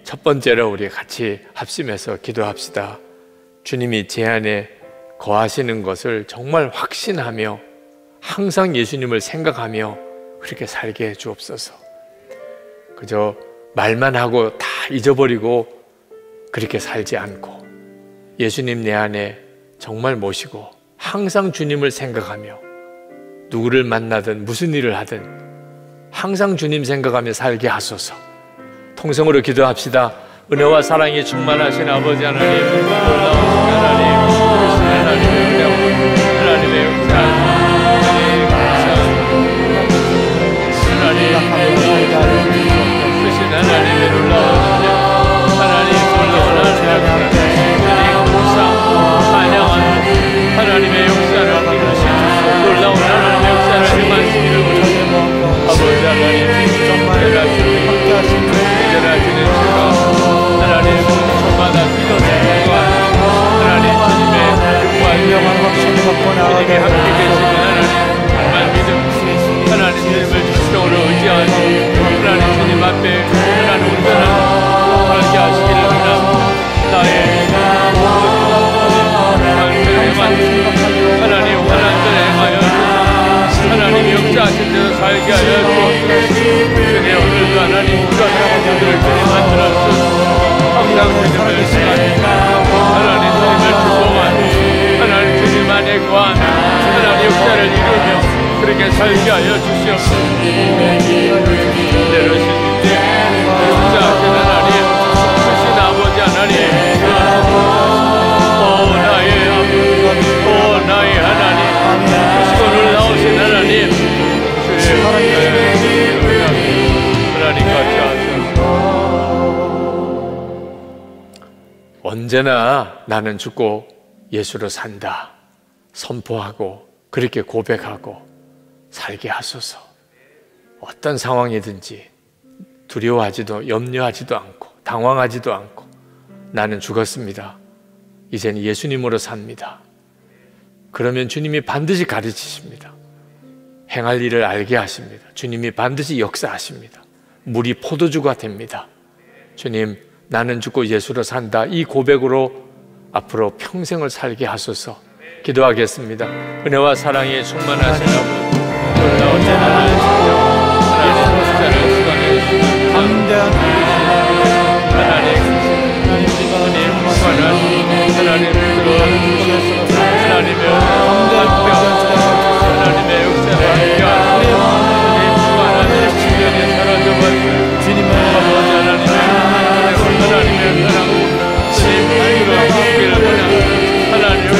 첫 번째로 우리 같이 합심해서 기도합시다. 주님이 제 안에 거하시는 것을 정말 확신하며 항상 예수님을 생각하며 그렇게 살게 해 주옵소서. 그저 말만 하고 다 잊어버리고 그렇게 살지 않고 예수님 내 안에 정말 모시고 항상 주님을 생각하며 누구를 만나든 무슨 일을 하든 항상 주님 생각하며 살게 하소서. 통성으로 기도합시다. 은혜와 사랑이 충만하신 아버지 하나님, 놀라운 하나님, 부르신 하나님의 영광, 하나님의 영광, 하나님의 영광, 부르신 하나님의 놀라운 하나님, 하나님 놀라운 하나님, 하나님 감사하고 찬양합니다. 우리에게 살게 하여 주시옵소서. 내려주신 주 진짜 하시는 하나님, 크신 아버지 하나님, 오 나의 하나님, 주시고 오늘 나오신 하나님, 주의 하나님 같이 하소서. 언제나 나는 죽고 예수로 산다 선포하고 그렇게 고백하고 살게 하소서. 어떤 상황이든지 두려워하지도 염려하지도 않고 당황하지도 않고, 나는 죽었습니다, 이제는 예수님으로 삽니다, 그러면 주님이 반드시 가르치십니다. 행할 일을 알게 하십니다. 주님이 반드시 역사하십니다. 물이 포도주가 됩니다. 주님, 나는 죽고 예수로 산다, 이 고백으로 앞으로 평생을 살게 하소서. 기도하겠습니다. 은혜와 사랑이 충만하신 아버지, 언제나 나를 지켜 하나님의 십자를 수건해 하나님, 하나님의 하나님의 역사를 함께하시고 하나님의 신령이 사라져버리며 주님의 하나님의 하나님의 사랑으로 주님과 함께를 보내 하나님의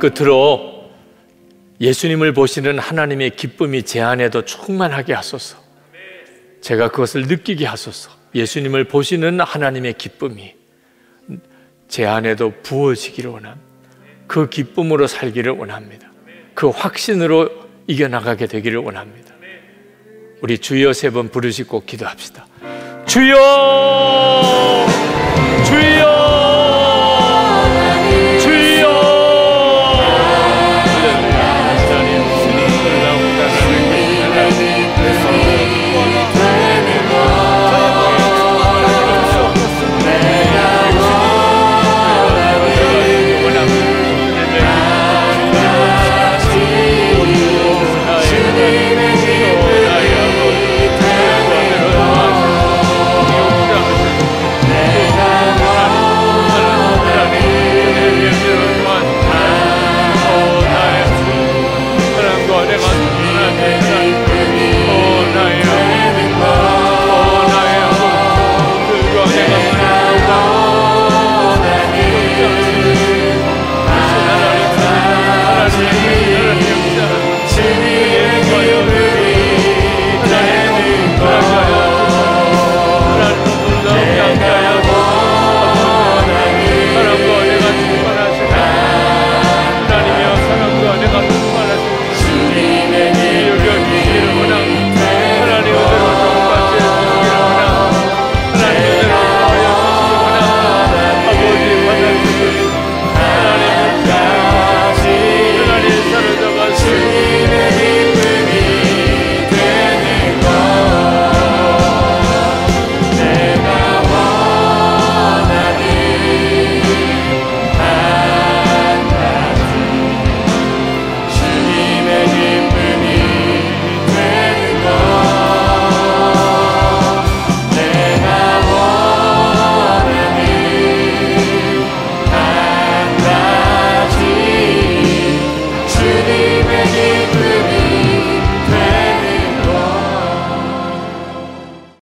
끝으로 예수님을 보시는 하나님의 기쁨이 제 안에도 충만하게 하소서. 제가 그것을 느끼게 하소서. 예수님을 보시는 하나님의 기쁨이 제 안에도 부어지기를 원합니다. 그 기쁨으로 살기를 원합니다. 그 확신으로 이겨나가게 되기를 원합니다. 우리 주여 세 번 부르시고 기도합시다. 주여!